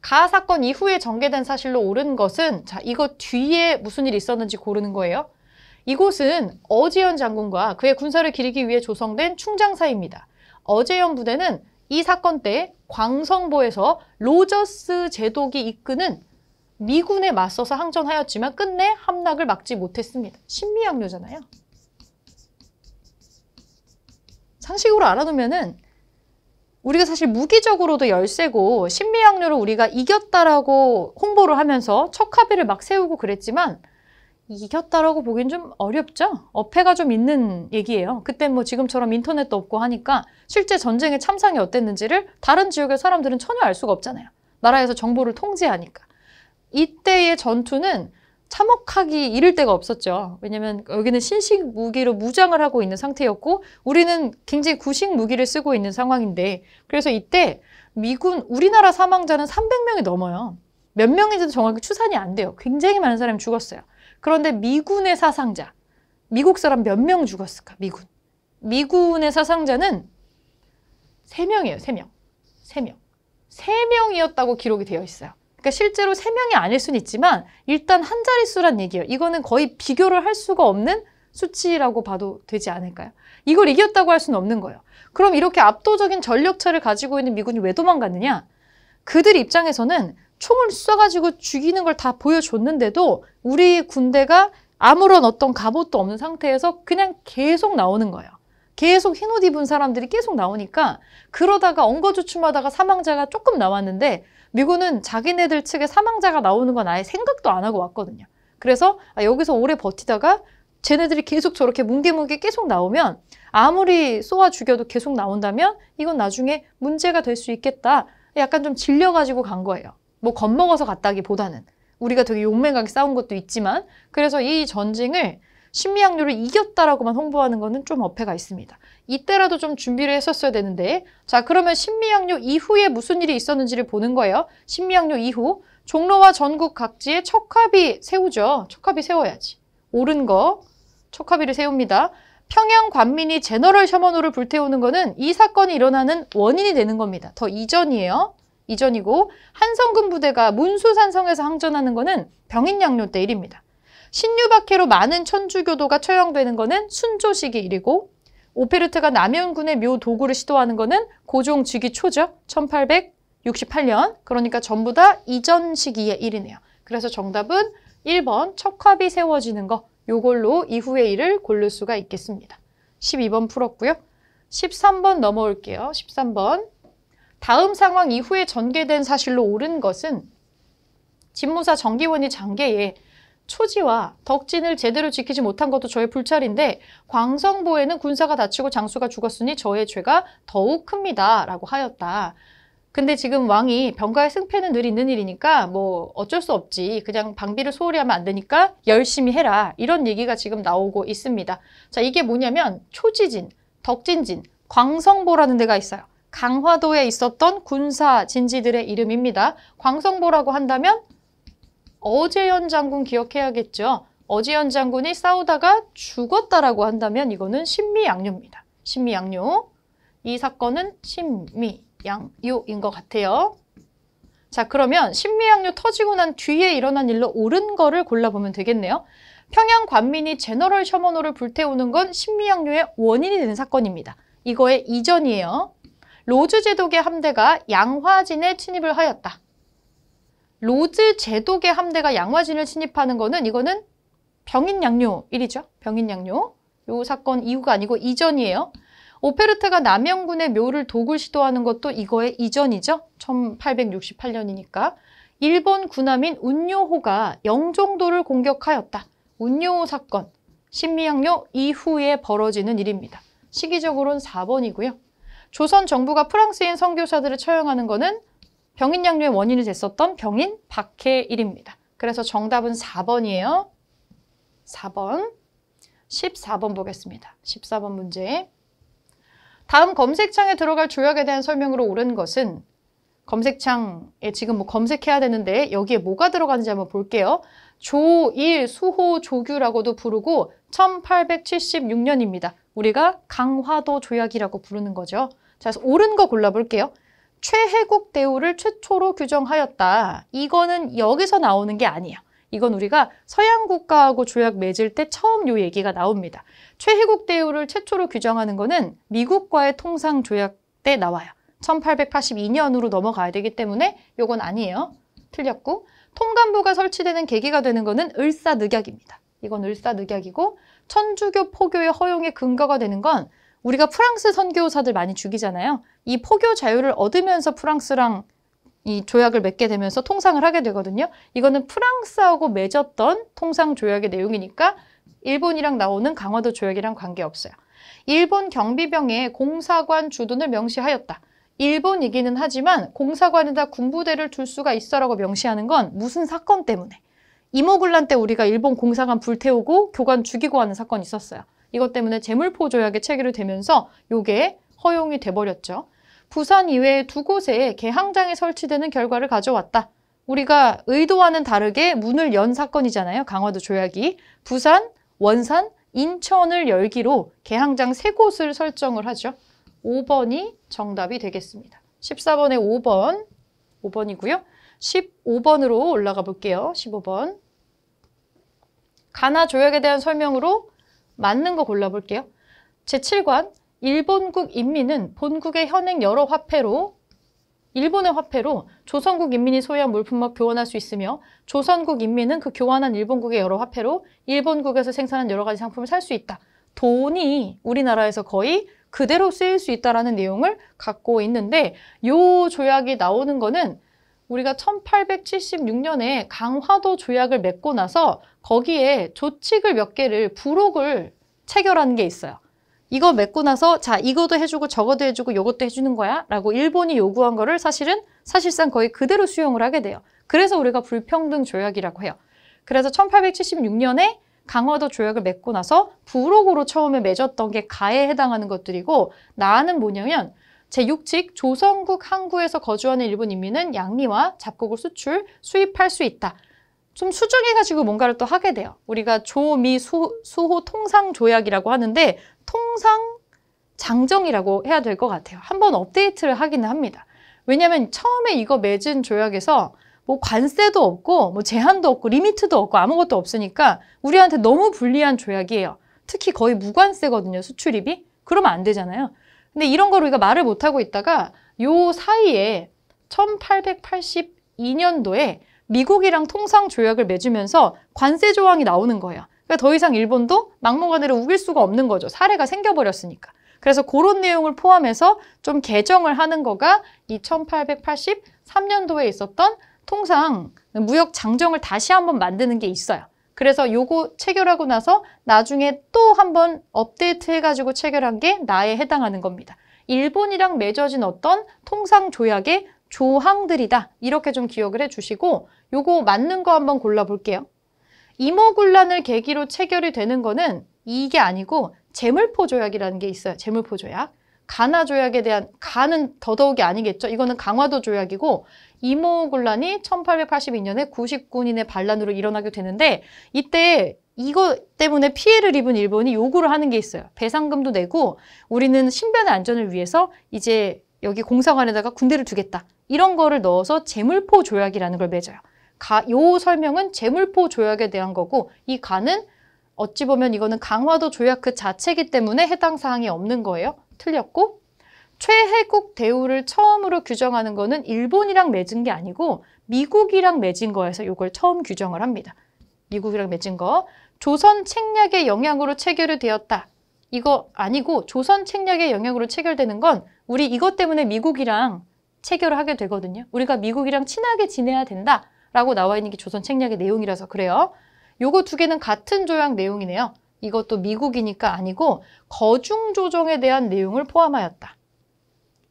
가 사건 이후에 전개된 사실로 옳은 것은 자 이거 뒤에 무슨 일이 있었는지 고르는 거예요. 이곳은 어재연 장군과 그의 군사를 기리기 위해 조성된 충장사입니다. 어재연 부대는 이 사건 때 광성보에서 로저스 제독이 이끄는 미군에 맞서서 항전하였지만 끝내 함락을 막지 못했습니다. 신미양요잖아요. 상식으로 알아두면은 우리가 사실 무기적으로도 열세고 신미양요로 우리가 이겼다라고 홍보를 하면서 척화비를 막 세우고 그랬지만 이겼다라고 보긴 좀 어렵죠. 어폐가 좀 있는 얘기예요. 그땐 뭐 지금처럼 인터넷도 없고 하니까 실제 전쟁의 참상이 어땠는지를 다른 지역의 사람들은 전혀 알 수가 없잖아요. 나라에서 정보를 통제하니까. 이때의 전투는 참혹하기 이를 데가 없었죠. 왜냐면 여기는 신식 무기로 무장을 하고 있는 상태였고 우리는 굉장히 구식 무기를 쓰고 있는 상황인데 그래서 이때 미군 우리나라 사망자는 300명이 넘어요. 몇 명인지도 정확히 추산이 안 돼요. 굉장히 많은 사람이 죽었어요. 그런데 미군의 사상자, 미국 사람 몇 명 죽었을까? 미군의 사상자는 3명이에요. 3명. 3명. 3명이었다고 기록이 되어 있어요. 그러니까 실제로 3명이 아닐 수는 있지만 일단 한 자릿수란 얘기예요. 이거는 거의 비교를 할 수가 없는 수치라고 봐도 되지 않을까요? 이걸 이겼다고 할 수는 없는 거예요. 그럼 이렇게 압도적인 전력차를 가지고 있는 미군이 왜 도망갔느냐? 그들 입장에서는 총을 쏴가지고 죽이는 걸 다 보여줬는데도 우리 군대가 아무런 어떤 갑옷도 없는 상태에서 그냥 계속 나오는 거예요. 계속 흰옷 입은 사람들이 계속 나오니까 그러다가 엉거주춤하다가 사망자가 조금 나왔는데 미군은 자기네들 측에 사망자가 나오는 건 아예 생각도 안 하고 왔거든요. 그래서 여기서 오래 버티다가 쟤네들이 계속 저렇게 뭉게뭉게 계속 나오면 아무리 쏘아 죽여도 계속 나온다면 이건 나중에 문제가 될 수 있겠다. 약간 좀 질려가지고 간 거예요. 뭐 겁먹어서 갔다기보다는. 우리가 되게 용맹하게 싸운 것도 있지만 그래서 이 전쟁을 신미양요를 이겼다라고만 홍보하는 거는 좀 어폐가 있습니다. 이때라도 좀 준비를 했었어야 되는데 자 그러면 신미양요 이후에 무슨 일이 있었는지를 보는 거예요. 신미양요 이후 종로와 전국 각지에 척화비 세우죠. 척화비 세워야지. 옳은 거 척화비를 세웁니다. 평양 관민이 제너럴 셔먼호를 불태우는 거는 이 사건이 일어나는 원인이 되는 겁니다. 더 이전이에요. 이전이고 한성군 부대가 문수산성에서 항전하는 거는 병인양요 때 일입니다. 신유박해로 많은 천주교도가 처형되는 거는 순조 시기 일이고 오페르트가 남연군의 묘 도굴을 시도하는 거는 고종 즉위 초죠. 1868년. 그러니까 전부 다 이전 시기의 일이네요. 그래서 정답은 1번 척화비 세워지는 거. 요걸로 이후의 일을 고를 수가 있겠습니다. 12번 풀었고요. 13번 넘어올게요. 13번. 다음 상황 이후에 전개된 사실로 옳은 것은 집무사 정기원이 장계에 초지와 덕진을 제대로 지키지 못한 것도 저의 불찰인데 광성보에는 군사가 다치고 장수가 죽었으니 저의 죄가 더욱 큽니다. 라고 하였다. 근데 지금 왕이 병가의 승패는 늘 있는 일이니까 뭐 어쩔 수 없지. 그냥 방비를 소홀히 하면 안 되니까 열심히 해라. 이런 얘기가 지금 나오고 있습니다. 자, 이게 뭐냐면 초지진, 덕진진, 광성보라는 데가 있어요. 강화도에 있었던 군사 진지들의 이름입니다. 광성보라고 한다면 어재연 장군 기억해야겠죠. 어재연 장군이 싸우다가 죽었다라고 한다면 이거는 신미양요입니다. 신미양요. 이 사건은 신미양요인 것 같아요. 자, 그러면 신미양요 터지고 난 뒤에 일어난 일로 옳은 거를 골라보면 되겠네요. 평양 관민이 제너럴 셔먼호를 불태우는 건 신미양요의 원인이 되는 사건입니다. 이거의 이전이에요. 로즈 제독의 함대가 양화진에 침입을 하였다. 로즈 제독의 함대가 양화진을 침입하는 거는 이거는 병인양요 일이죠. 병인양요. 요 사건 이후가 아니고 이전이에요. 오페르트가 남영군의 묘를 도굴 시도하는 것도 이거의 이전이죠. 1868년이니까. 일본 군함인 운요호가 영종도를 공격하였다. 운요호 사건. 신미양요 이후에 벌어지는 일입니다. 시기적으로는 4번이고요. 조선 정부가 프랑스인 선교사들을 처형하는 거는 병인양요의 원인이 됐었던 병인박해 일입니다. 그래서 정답은 4번이에요. 4번. 14번 보겠습니다. 14번 문제. 다음 검색창에 들어갈 조약에 대한 설명으로 옳은 것은 검색창에 지금 뭐 검색해야 되는데 여기에 뭐가 들어가는지 한번 볼게요. 조일, 수호, 조규라고도 부르고 1876년입니다. 우리가 강화도 조약이라고 부르는 거죠. 자, 그래서 옳은 거 골라볼게요. 최혜국 대우를 최초로 규정하였다. 이거는 여기서 나오는 게 아니에요. 이건 우리가 서양 국가하고 조약 맺을 때 처음 요 얘기가 나옵니다. 최혜국 대우를 최초로 규정하는 거는 미국과의 통상 조약 때 나와요. 1882년으로 넘어가야 되기 때문에 요건 아니에요. 틀렸고 통감부가 설치되는 계기가 되는 거는 을사늑약입니다. 이건 을사늑약이고 천주교 포교의 허용의 근거가 되는 건 우리가 프랑스 선교사들 많이 죽이잖아요. 이 포교 자유를 얻으면서 프랑스랑 이 조약을 맺게 되면서 통상을 하게 되거든요. 이거는 프랑스하고 맺었던 통상 조약의 내용이니까 일본이랑 나오는 강화도 조약이랑 관계없어요. 일본 경비병에 공사관 주둔을 명시하였다. 일본이기는 하지만 공사관에다 군부대를 둘 수가 있어라고 명시하는 건 무슨 사건 때문에? 임오군란 때 우리가 일본 공사관 불태우고 교관 죽이고 하는 사건이 있었어요. 이것 때문에 재물포 조약에 체결이 되면서 요게 허용이 돼버렸죠. 부산 이외의 두 곳에 개항장이 설치되는 결과를 가져왔다. 우리가 의도와는 다르게 문을 연 사건이잖아요. 강화도 조약이. 부산, 원산, 인천을 열기로 개항장 세 곳을 설정을 하죠. 5번이 정답이 되겠습니다. 14번에 5번, 5번이고요. 15번으로 올라가 볼게요. 15번. 가나 조약에 대한 설명으로 맞는 거 골라볼게요. 제7관 일본국 인민은 본국의 현행 여러 화폐로 일본의 화폐로 조선국 인민이 소유한 물품과 교환할 수 있으며 조선국 인민은 그 교환한 일본국의 여러 화폐로 일본국에서 생산한 여러 가지 상품을 살 수 있다. 돈이 우리나라에서 거의 그대로 쓰일 수 있다라는 내용을 갖고 있는데 요 조약이 나오는 거는 우리가 1876년에 강화도 조약을 맺고 나서 거기에 조칙을 몇 개를 부록을 체결하는 게 있어요. 이거 맺고 나서 자 이거도 해주고 저거도 해주고 요것도 해주는 거야 라고 일본이 요구한 거를 사실상 거의 그대로 수용을 하게 돼요. 그래서 우리가 불평등 조약이라고 해요. 그래서 1876년에 강화도 조약을 맺고 나서 부록으로 처음에 맺었던 게 가에 해당하는 것들이고 나는 뭐냐면 제6칙 조선국 항구에서 거주하는 일본 인민은 양리와 잡곡을 수출, 수입할 수 있다. 좀 수정해가지고 뭔가를 또 하게 돼요. 우리가 조미 수호 통상 조약이라고 하는데 통상 장정이라고 해야 될 것 같아요. 한번 업데이트를 하기는 합니다. 왜냐하면 처음에 이거 맺은 조약에서 뭐 관세도 없고 뭐 제한도 없고 리미트도 없고 아무것도 없으니까 우리한테 너무 불리한 조약이에요. 특히 거의 무관세거든요. 수출입이. 그러면 안 되잖아요. 근데 이런 걸 우리가 말을 못하고 있다가 요 사이에 1882년도에 미국이랑 통상 조약을 맺으면서 관세 조항이 나오는 거예요. 그러니까 더 이상 일본도 막무가내로 우길 수가 없는 거죠. 사례가 생겨버렸으니까. 그래서 그런 내용을 포함해서 좀 개정을 하는 거가 이 1883년도에 있었던 통상 무역 장정을 다시 한번 만드는 게 있어요. 그래서 요거 체결하고 나서 나중에 또 한번 업데이트 해가지고 체결한 게 나에 해당하는 겁니다. 일본이랑 맺어진 어떤 통상 조약의 조항들이다. 이렇게 좀 기억을 해주시고 요거 맞는 거 한번 골라볼게요. 임오군란을 계기로 체결이 되는 거는 이게 아니고 재물포 조약이라는 게 있어요. 재물포 조약. 가나 조약에 대한 가는 더더욱이 아니겠죠. 이거는 강화도 조약이고 임오군란이 1882년에 90군인의 반란으로 일어나게 되는데 이때 이거 때문에 피해를 입은 일본이 요구를 하는 게 있어요. 배상금도 내고 우리는 신변의 안전을 위해서 이제 여기 공사관에다가 군대를 두겠다. 이런 거를 넣어서 재물포 조약이라는 걸 맺어요. 요 설명은 재물포 조약에 대한 거고 이 가는 어찌 보면 이거는 강화도 조약 그 자체이기 때문에 해당 사항이 없는 거예요. 틀렸고 최혜국 대우를 처음으로 규정하는 거는 일본이랑 맺은 게 아니고 미국이랑 맺은 거에서 이걸 처음 규정을 합니다. 미국이랑 맺은 거. 조선 책략의 영향으로 체결이 되었다. 이거 아니고 조선 책략의 영향으로 체결되는 건 우리 이것 때문에 미국이랑 체결을 하게 되거든요. 우리가 미국이랑 친하게 지내야 된다라고 나와 있는 게 조선 책략의 내용이라서 그래요. 요거 두 개는 같은 조약 내용이네요. 이것도 미국이니까 아니고 거중 조정에 대한 내용을 포함하였다.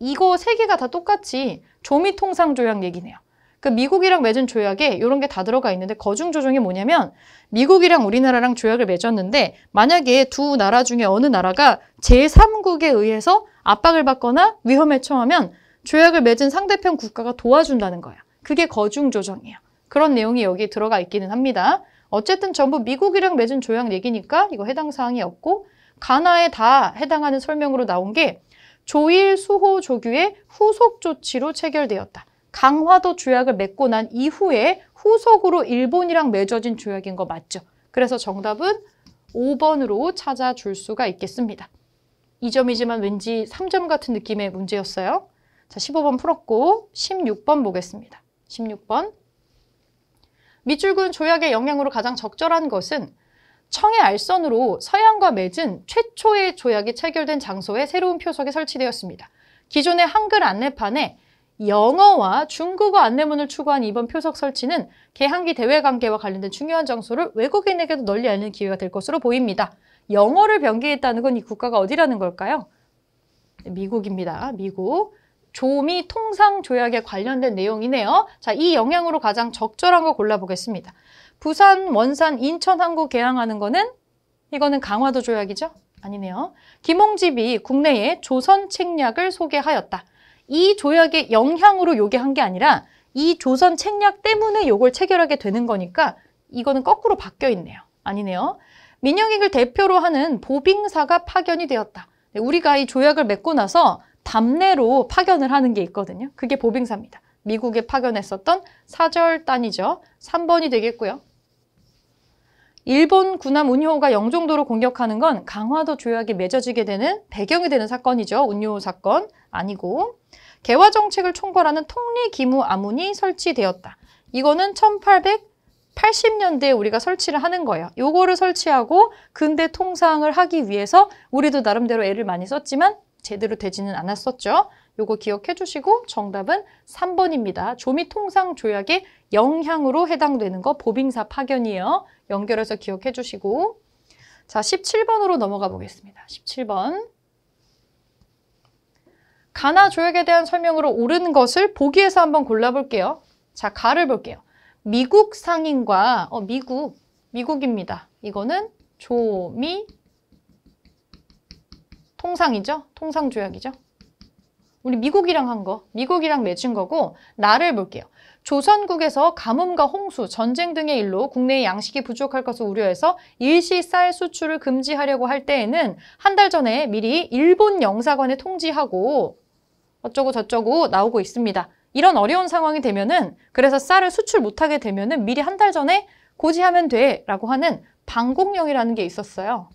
이거 세 개가 다 똑같이 조미 통상 조약 얘기네요. 그 미국이랑 맺은 조약에 이런 게 다 들어가 있는데 거중 조정이 뭐냐면 미국이랑 우리나라랑 조약을 맺었는데 만약에 두 나라 중에 어느 나라가 제3국에 의해서 압박을 받거나 위험에 처하면 조약을 맺은 상대편 국가가 도와준다는 거예요. 그게 거중 조정이에요. 그런 내용이 여기 들어가 있기는 합니다. 어쨌든 전부 미국이랑 맺은 조약 얘기니까 이거 해당 사항이 없고 가나에 다 해당하는 설명으로 나온 게 조일 수호 조규의 후속 조치로 체결되었다. 강화도 조약을 맺고 난 이후에 후속으로 일본이랑 맺어진 조약인 거 맞죠? 그래서 정답은 5번으로 찾아줄 수가 있겠습니다. 2점이지만 왠지 3점 같은 느낌의 문제였어요. 자, 15번 풀었고 16번 보겠습니다. 16번. 밑줄 그은 조약의 영향으로 가장 적절한 것은 청해 알선으로 서양과 맺은 최초의 조약이 체결된 장소에 새로운 표석이 설치되었습니다. 기존의 한글 안내판에 영어와 중국어 안내문을 추구한 이번 표석 설치는 개한기 대외 관계와 관련된 중요한 장소를 외국인에게도 널리 알리는 기회가 될 것으로 보입니다. 영어를 변기했다는 건 이 국가가 어디라는 걸까요? 미국입니다. 미국. 조미 통상 조약에 관련된 내용이네요. 자, 이 영향으로 가장 적절한 거 골라보겠습니다. 부산, 원산, 인천 항구 개항하는 거는 이거는 강화도 조약이죠? 아니네요. 김홍집이 국내에 조선 책략을 소개하였다. 이 조약의 영향으로 요게 한 게 아니라 이 조선 책략 때문에 요걸 체결하게 되는 거니까 이거는 거꾸로 바뀌어 있네요. 아니네요. 민영익을 대표로 하는 보빙사가 파견이 되었다. 우리가 이 조약을 맺고 나서 담내로 파견을 하는 게 있거든요. 그게 보빙사입니다. 미국에 파견했었던 사절단이죠. 3번이 되겠고요. 일본 군함 운요호가 영종도로 공격하는 건 강화도 조약이 맺어지게 되는 배경이 되는 사건이죠. 운요호 사건 아니고 개화 정책을 총괄하는 통리기무 아문이 설치되었다. 이거는 1880년대에 우리가 설치를 하는 거예요. 요거를 설치하고 근대 통상을 하기 위해서 우리도 나름대로 애를 많이 썼지만 제대로 되지는 않았었죠. 요거 기억해 주시고 정답은 3번입니다. 조미통상 조약의 영향으로 해당되는 거 보빙사 파견이에요. 연결해서 기억해 주시고 자 17번으로 넘어가 보겠습니다. 17번 가나 조약에 대한 설명으로 옳은 것을 보기에서 한번 골라볼게요. 자, 가를 볼게요. 미국 상인과 미국입니다. 이거는 조미 통상이죠. 통상 조약이죠. 우리 미국이랑 한 거, 미국이랑 맺은 거고 나를 볼게요. 조선국에서 가뭄과 홍수, 전쟁 등의 일로 국내의 양식이 부족할 것을 우려해서 일시 쌀 수출을 금지하려고 할 때에는 한 달 전에 미리 일본 영사관에 통지하고 어쩌고 저쩌고 나오고 있습니다. 이런 어려운 상황이 되면은 그래서 쌀을 수출 못하게 되면은 미리 한 달 전에 고지하면 돼 라고 하는 방공령이라는 게 있었어요.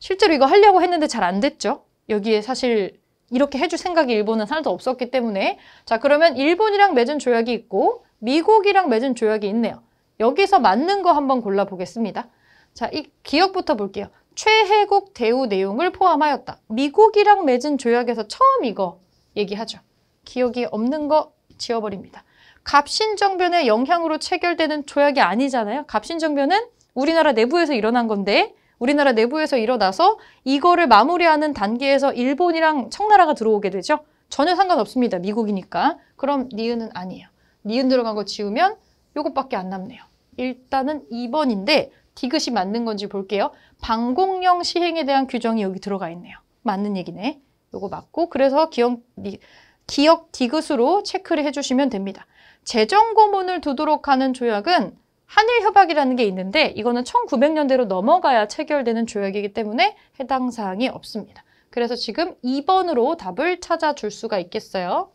실제로 이거 하려고 했는데 잘 안 됐죠. 여기에 사실 이렇게 해줄 생각이 일본은 하나도 없었기 때문에 자 그러면 일본이랑 맺은 조약이 있고 미국이랑 맺은 조약이 있네요. 여기서 맞는 거 한번 골라보겠습니다. 자, 이 기억부터 볼게요. 최혜국 대우 내용을 포함하였다. 미국이랑 맺은 조약에서 처음 이거 얘기하죠. 기억이 없는 거 지워버립니다. 갑신정변의 영향으로 체결되는 조약이 아니잖아요. 갑신정변은 우리나라 내부에서 일어난 건데 우리나라 내부에서 일어나서 이거를 마무리하는 단계에서 일본이랑 청나라가 들어오게 되죠. 전혀 상관없습니다. 미국이니까. 그럼 니은은 아니에요. 니은 들어간 거 지우면 요것밖에 안 남네요. 일단은 2번인데 디귿이 맞는 건지 볼게요. 방공령 시행에 대한 규정이 여기 들어가 있네요. 맞는 얘기네. 요거 맞고 그래서 기억 디귿으로 체크를 해주시면 됩니다. 재정고문을 두도록 하는 조약은 한일협약이라는 게 있는데 이거는 1900년대로 넘어가야 체결되는 조약이기 때문에 해당 사항이 없습니다. 그래서 지금 2번으로 답을 찾아줄 수가 있겠어요.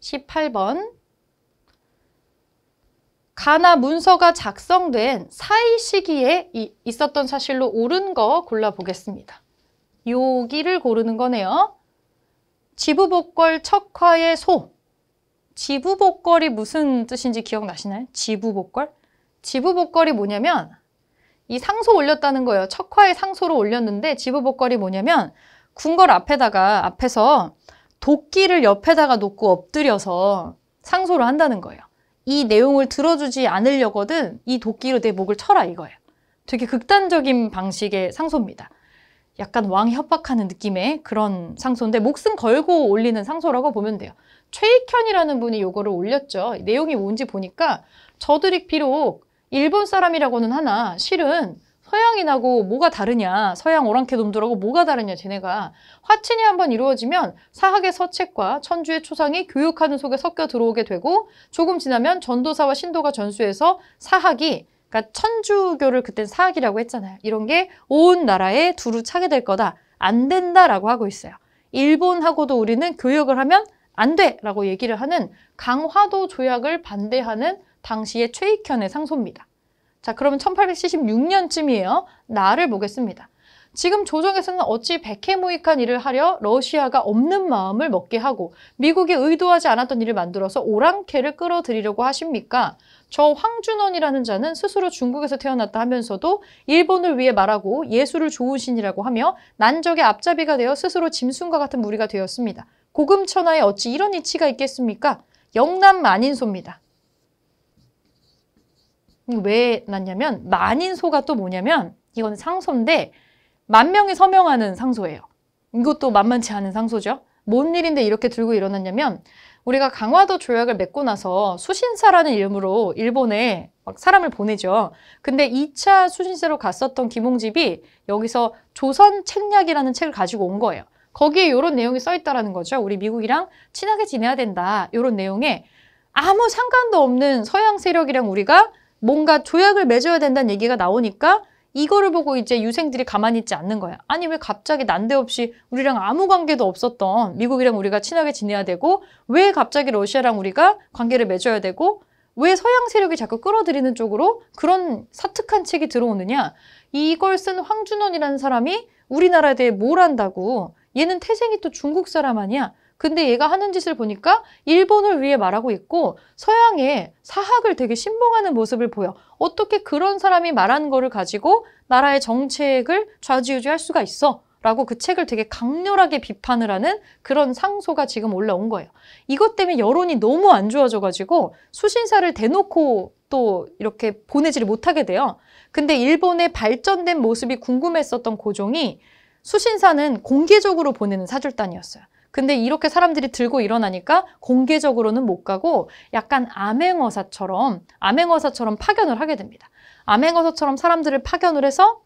18번 가나 문서가 작성된 사이 시기에 있었던 사실로 옳은 거 골라보겠습니다. 여기를 고르는 거네요. 지부복궐 척화의 소 지부복걸이 무슨 뜻인지 기억나시나요? 지부복걸? 지부복걸이 뭐냐면 이 상소 올렸다는 거예요. 척화의 상소로 올렸는데 지부복걸이 뭐냐면 궁궐 앞에서 도끼를 옆에다가 놓고 엎드려서 상소를 한다는 거예요. 이 내용을 들어주지 않으려거든 이 도끼로 내 목을 쳐라 이거예요. 되게 극단적인 방식의 상소입니다. 약간 왕이 협박하는 느낌의 그런 상소인데 목숨 걸고 올리는 상소라고 보면 돼요. 최익현이라는 분이 요거를 올렸죠. 내용이 뭔지 보니까 저들이 비록 일본 사람이라고는 하나 실은 서양인하고 뭐가 다르냐 서양 오랑캐 놈들하고 뭐가 다르냐 쟤네가 화친이 한번 이루어지면 사학의 서책과 천주의 초상이 교육하는 속에 섞여 들어오게 되고 조금 지나면 전도사와 신도가 전수해서 사학이 그러니까 천주교를 그땐 사학이라고 했잖아요. 이런 게 온 나라에 두루 차게 될 거다. 안 된다라고 하고 있어요. 일본하고도 우리는 교역을 하면 안 돼! 라고 얘기를 하는 강화도 조약을 반대하는 당시의 최익현의 상소입니다. 자, 그러면 1876년쯤이에요. 나를 보겠습니다. 지금 조정에서는 어찌 백해무익한 일을 하려 러시아가 없는 마음을 먹게 하고 미국이 의도하지 않았던 일을 만들어서 오랑캐를 끌어들이려고 하십니까? 저 황준원이라는 자는 스스로 중국에서 태어났다 하면서도 일본을 위해 말하고 예수를 좋은 신이라고 하며 난적의 앞잡이가 되어 스스로 짐승과 같은 무리가 되었습니다. 고금천하에 어찌 이런 이치가 있겠습니까? 영남 만인소입니다. 왜 났냐면 만인소가 또 뭐냐면 이건 상소인데 10,000명이 서명하는 상소예요. 이것도 만만치 않은 상소죠. 뭔 일인데 이렇게 들고 일어났냐면 우리가 강화도 조약을 맺고 나서 수신사라는 이름으로 일본에 막 사람을 보내죠. 근데 2차 수신사로 갔었던 김홍집이 여기서 조선책략이라는 책을 가지고 온 거예요. 거기에 이런 내용이 써있다라는 거죠. 우리 미국이랑 친하게 지내야 된다. 이런 내용에 아무 상관도 없는 서양 세력이랑 우리가 뭔가 조약을 맺어야 된다는 얘기가 나오니까 이거를 보고 이제 유생들이 가만히 있지 않는 거야. 아니 왜 갑자기 난데없이 우리랑 아무 관계도 없었던 미국이랑 우리가 친하게 지내야 되고 왜 갑자기 러시아랑 우리가 관계를 맺어야 되고 왜 서양 세력이 자꾸 끌어들이는 쪽으로 그런 사특한 책이 들어오느냐. 이걸 쓴 황준원이라는 사람이 우리나라에 대해 뭘 안다고. 얘는 태생이 또 중국 사람 아니야. 근데 얘가 하는 짓을 보니까 일본을 위해 말하고 있고 서양의 사학을 되게 신봉하는 모습을 보여. 어떻게 그런 사람이 말한 거를 가지고 나라의 정책을 좌지우지할 수가 있어? 라고 그 책을 되게 강렬하게 비판을 하는 그런 상소가 지금 올라온 거예요. 이것 때문에 여론이 너무 안 좋아져가지고 수신사를 대놓고 또 이렇게 보내지를 못하게 돼요. 근데 일본의 발전된 모습이 궁금했었던 고종이 수신사는 공개적으로 보내는 사절단이었어요. 근데 이렇게 사람들이 들고 일어나니까 공개적으로는 못 가고 약간 암행어사처럼 파견을 하게 됩니다. 암행어사처럼 사람들을 파견을 해서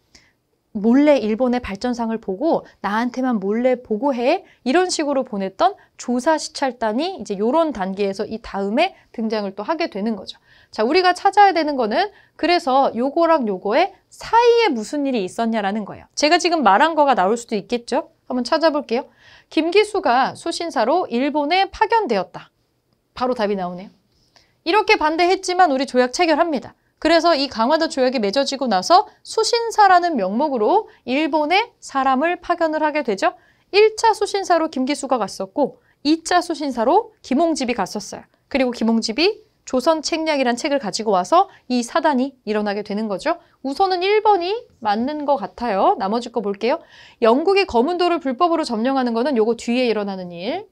몰래 일본의 발전상을 보고 나한테만 몰래 보고해, 이런 식으로 보냈던 조사시찰단이 이제 요런 단계에서 이 다음에 등장을 또 하게 되는 거죠. 자, 우리가 찾아야 되는 거는 그래서 요거랑 요거의 사이에 무슨 일이 있었냐라는 거예요. 제가 지금 말한 거가 나올 수도 있겠죠? 한번 찾아볼게요. 김기수가 수신사로 일본에 파견되었다. 바로 답이 나오네요. 이렇게 반대했지만 우리 조약 체결합니다. 그래서 이 강화도 조약이 맺어지고 나서 수신사라는 명목으로 일본에 사람을 파견을 하게 되죠. 1차 수신사로 김기수가 갔었고 2차 수신사로 김홍집이 갔었어요. 그리고 김홍집이 조선책략이란 책을 가지고 와서 이 사단이 일어나게 되는 거죠. 우선은 1번이 맞는 것 같아요. 나머지 거 볼게요. 영국이 거문도를 불법으로 점령하는 거는 요거 뒤에 일어나는 일.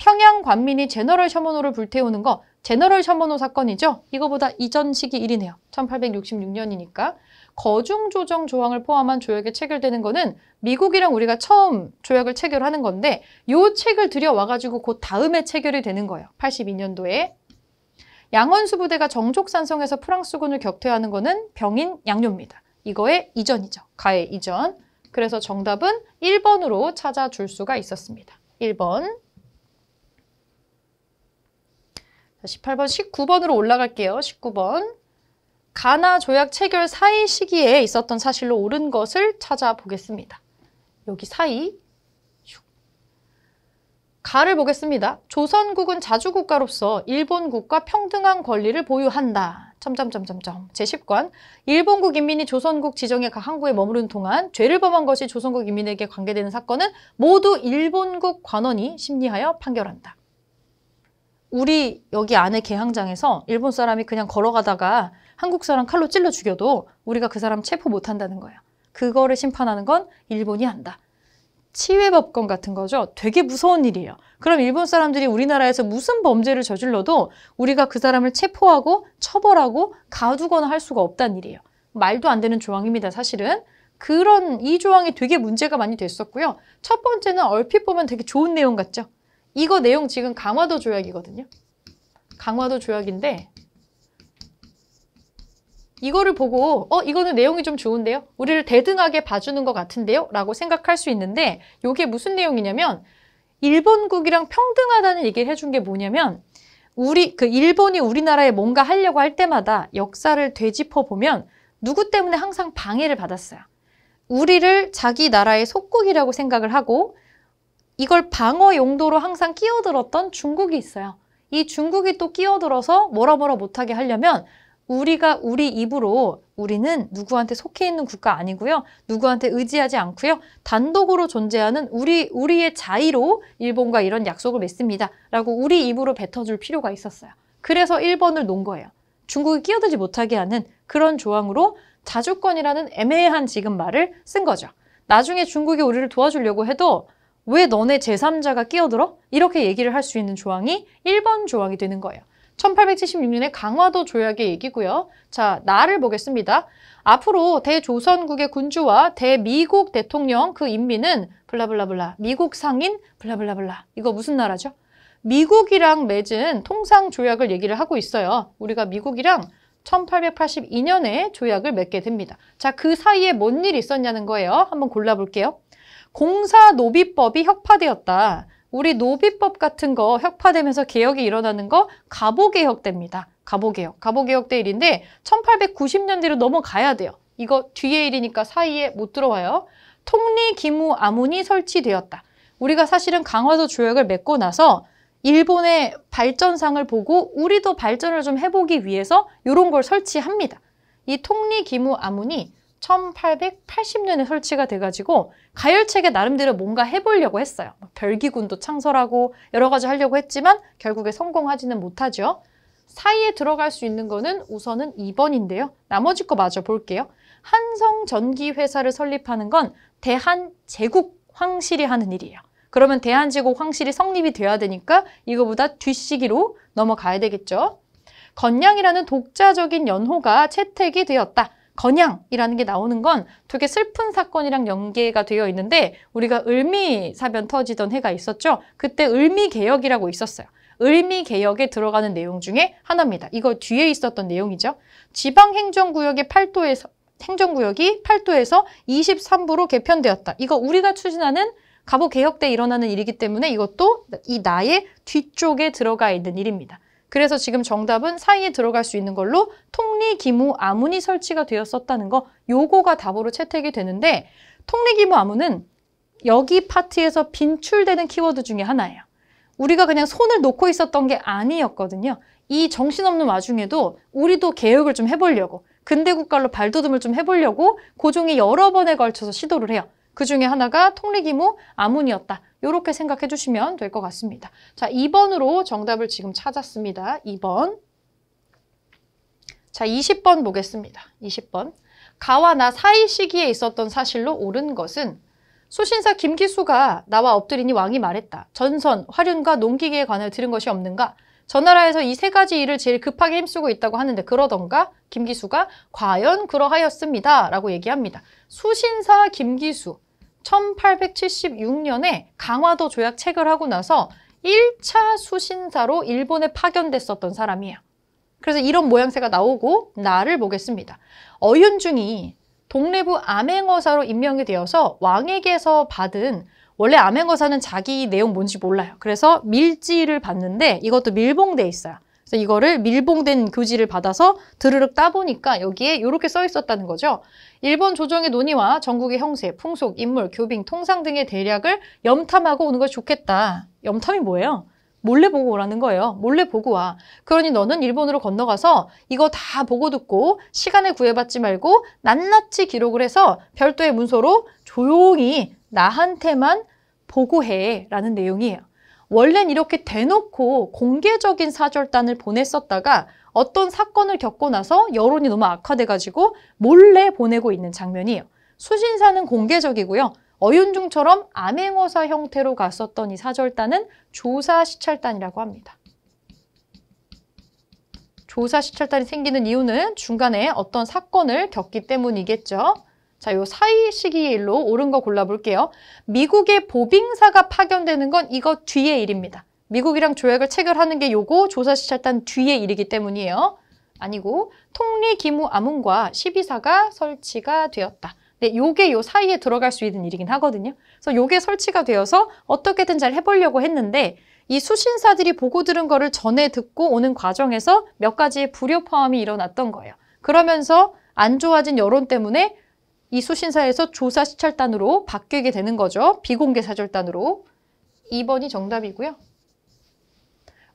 평양 관민이 제너럴 셔먼호를 불태우는 거, 제너럴 셔먼호 사건이죠. 이거보다 이전 시기 일이네요. 1866년이니까. 거중 조정 조항을 포함한 조약이 체결되는 거는 미국이랑 우리가 처음 조약을 체결하는 건데 요 책을 들여와가지고 그 다음에 체결이 되는 거예요. 82년도에. 양헌수 부대가 정족산성에서 프랑스군을 격퇴하는 거는 병인양요입니다. 이거의 이전이죠. 가해 이전. 그래서 정답은 1번으로 찾아줄 수가 있었습니다. 1번. 18번, 19번으로 올라갈게요. 19번. 가나 조약 체결 사이 시기에 있었던 사실로 옳은 것을 찾아보겠습니다. 여기 사이. 가를 보겠습니다. 조선국은 자주국가로서 일본국과 평등한 권리를 보유한다. 제10권. 일본국 인민이 조선국 지정의 각 항구에 머무른 동안 죄를 범한 것이 조선국 인민에게 관계되는 사건은 모두 일본국 관원이 심리하여 판결한다. 우리 여기 안에 개항장에서 일본 사람이 그냥 걸어가다가 한국 사람 칼로 찔러 죽여도 우리가 그 사람 체포 못한다는 거예요. 그거를 심판하는 건 일본이 한다. 치외법권 같은 거죠. 되게 무서운 일이에요. 그럼 일본 사람들이 우리나라에서 무슨 범죄를 저질러도 우리가 그 사람을 체포하고 처벌하고 가두거나 할 수가 없다는 일이에요. 말도 안 되는 조항입니다, 사실은. 그런 이 조항이 되게 문제가 많이 됐었고요. 첫 번째는 얼핏 보면 되게 좋은 내용 같죠. 이거 내용 지금 강화도 조약이거든요. 강화도 조약인데 이거를 보고 이거는 내용이 좀 좋은데요? 우리를 대등하게 봐주는 것 같은데요? 라고 생각할 수 있는데 이게 무슨 내용이냐면 일본국이랑 평등하다는 얘기를 해준 게 뭐냐면 일본이 우리나라에 뭔가 하려고 할 때마다 역사를 되짚어보면 누구 때문에 항상 방해를 받았어요. 우리를 자기 나라의 속국이라고 생각을 하고 이걸 방어 용도로 항상 끼어들었던 중국이 있어요. 이 중국이 또 끼어들어서 뭐라 못하게 하려면 우리가 우리 입으로 우리는 누구한테 속해 있는 국가 아니고요. 누구한테 의지하지 않고요. 단독으로 존재하는 우리의 자의로 일본과 이런 약속을 맺습니다. 라고 우리 입으로 뱉어줄 필요가 있었어요. 그래서 1번을 놓은 거예요. 중국이 끼어들지 못하게 하는 그런 조항으로 자주권이라는 애매한 지금 말을 쓴 거죠. 나중에 중국이 우리를 도와주려고 해도 왜 너네 제3자가 끼어들어? 이렇게 얘기를 할 수 있는 조항이 1번 조항이 되는 거예요. 1876년에 강화도 조약의 얘기고요. 자, 나를 보겠습니다. 앞으로 대조선국의 군주와 대미국 대통령 그 인민은 블라블라블라, 미국 상인 블라블라블라. 이거 무슨 나라죠? 미국이랑 맺은 통상 조약을 얘기를 하고 있어요. 우리가 미국이랑 1882년에 조약을 맺게 됩니다. 자, 그 사이에 뭔 일이 있었냐는 거예요. 한번 골라볼게요. 공사노비법이 혁파되었다. 우리 노비법 같은 거 혁파되면서 개혁이 일어나는 거 갑오개혁 때입니다. 갑오개혁 때 일인데 1890년대로 넘어가야 돼요. 이거 뒤에 일이니까 사이에 못 들어와요. 통리기무아문이 설치되었다. 우리가 사실은 강화도 조약을 맺고 나서 일본의 발전상을 보고 우리도 발전을 좀 해보기 위해서 이런 걸 설치합니다. 이 통리기무아문이 1880년에 설치가 돼가지고 가열책에 나름대로 뭔가 해보려고 했어요. 별기군도 창설하고 여러 가지 하려고 했지만 결국에 성공하지는 못하죠. 사이에 들어갈 수 있는 거는 우선은 2번인데요. 나머지 거 마저 볼게요. 한성전기회사를 설립하는 건 대한제국 황실이 하는 일이에요. 그러면 대한제국 황실이 성립이 돼야 되니까 이거보다 뒷시기로 넘어가야 되겠죠. 건양이라는 독자적인 연호가 채택이 되었다. 건양이라는 게 나오는 건 되게 슬픈 사건이랑 연계가 되어 있는데, 우리가 을미사변 터지던 해가 있었죠. 그때 을미개혁이라고 있었어요. 을미개혁에 들어가는 내용 중에 하나입니다. 이거 뒤에 있었던 내용이죠. 지방행정구역의 8도에서 행정구역이 8도에서 23부로 개편되었다. 이거 우리가 추진하는 갑오개혁 때 일어나는 일이기 때문에 이것도 이 나의 뒤쪽에 들어가 있는 일입니다. 그래서 지금 정답은 사이에 들어갈 수 있는 걸로 통리기무 아문이 설치가 되었었다는 거, 요거가 답으로 채택이 되는데, 통리기무 아문은 여기 파트에서 빈출되는 키워드 중에 하나예요. 우리가 그냥 손을 놓고 있었던 게 아니었거든요. 이 정신없는 와중에도 우리도 개혁을 좀 해보려고, 근대국가로 발돋움을 좀 해보려고 고종이 여러 번에 걸쳐서 시도를 해요. 그 중에 하나가 통리기무 아문이었다. 이렇게 생각해 주시면 될 것 같습니다. 자, 2번으로 정답을 지금 찾았습니다. 2번. 자, 20번 보겠습니다. 20번. 가와 나 사이 시기에 있었던 사실로 옳은 것은, 수신사 김기수가 나와 엎드리니 왕이 말했다. 전선, 화륜과 농기계에 관하여 들은 것이 없는가? 저 나라에서 이 세 가지 일을 제일 급하게 힘쓰고 있다고 하는데 그러던가? 김기수가 과연 그러하였습니다 라고 얘기합니다. 수신사 김기수 1876년에 강화도 조약 체결 하고 나서 1차 수신사로 일본에 파견됐었던 사람이에요. 그래서 이런 모양새가 나오고, 나를 보겠습니다. 어윤중이 동래부 암행어사로 임명이 되어서 왕에게서 받은, 원래 암행어사는 자기 내용 뭔지 몰라요. 그래서 밀지를 받는데 이것도 밀봉돼 있어요. 그래서 이거를 밀봉된 교지를 받아서 드르륵 따보니까 여기에 이렇게 써 있었다는 거죠. 일본 조정의 논의와 전국의 형세, 풍속, 인물, 교빙, 통상 등의 대략을 염탐하고 오는 것이 좋겠다. 염탐이 뭐예요? 몰래 보고 오라는 거예요. 몰래 보고 와. 그러니 너는 일본으로 건너가서 이거 다 보고 듣고 시간을 구애받지 말고 낱낱이 기록을 해서 별도의 문서로 조용히 나한테만 보고해 라는 내용이에요. 원래는 이렇게 대놓고 공개적인 사절단을 보냈었다가 어떤 사건을 겪고 나서 여론이 너무 악화돼가지고 몰래 보내고 있는 장면이에요. 수신사는 공개적이고요. 어윤중처럼 암행어사 형태로 갔었던 이 사절단은 조사시찰단이라고 합니다. 조사시찰단이 생기는 이유는 중간에 어떤 사건을 겪기 때문이겠죠. 자, 요 사이 시기의 일로 옳은 거 골라볼게요. 미국의 보빙사가 파견되는 건 이거 뒤의 일입니다. 미국이랑 조약을 체결하는 게 요거 조사시찰단 뒤의 일이기 때문이에요. 아니고 통리기무 아문과 12사가 설치가 되었다. 네, 요게 요 사이에 들어갈 수 있는 일이긴 하거든요. 그래서 요게 설치가 되어서 어떻게든 잘 해보려고 했는데, 이 수신사들이 보고 들은 거를 전에 듣고 오는 과정에서 몇 가지의 불효 포함이 일어났던 거예요. 그러면서 안 좋아진 여론 때문에 이 수신사에서 조사시찰단으로 바뀌게 되는 거죠. 비공개 사절단으로. 2번이 정답이고요.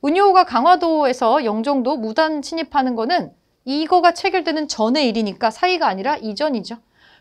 운요호가 강화도에서 영종도 무단 침입하는 거는 이거가 체결되는 전의 일이니까 사이가 아니라 이전이죠.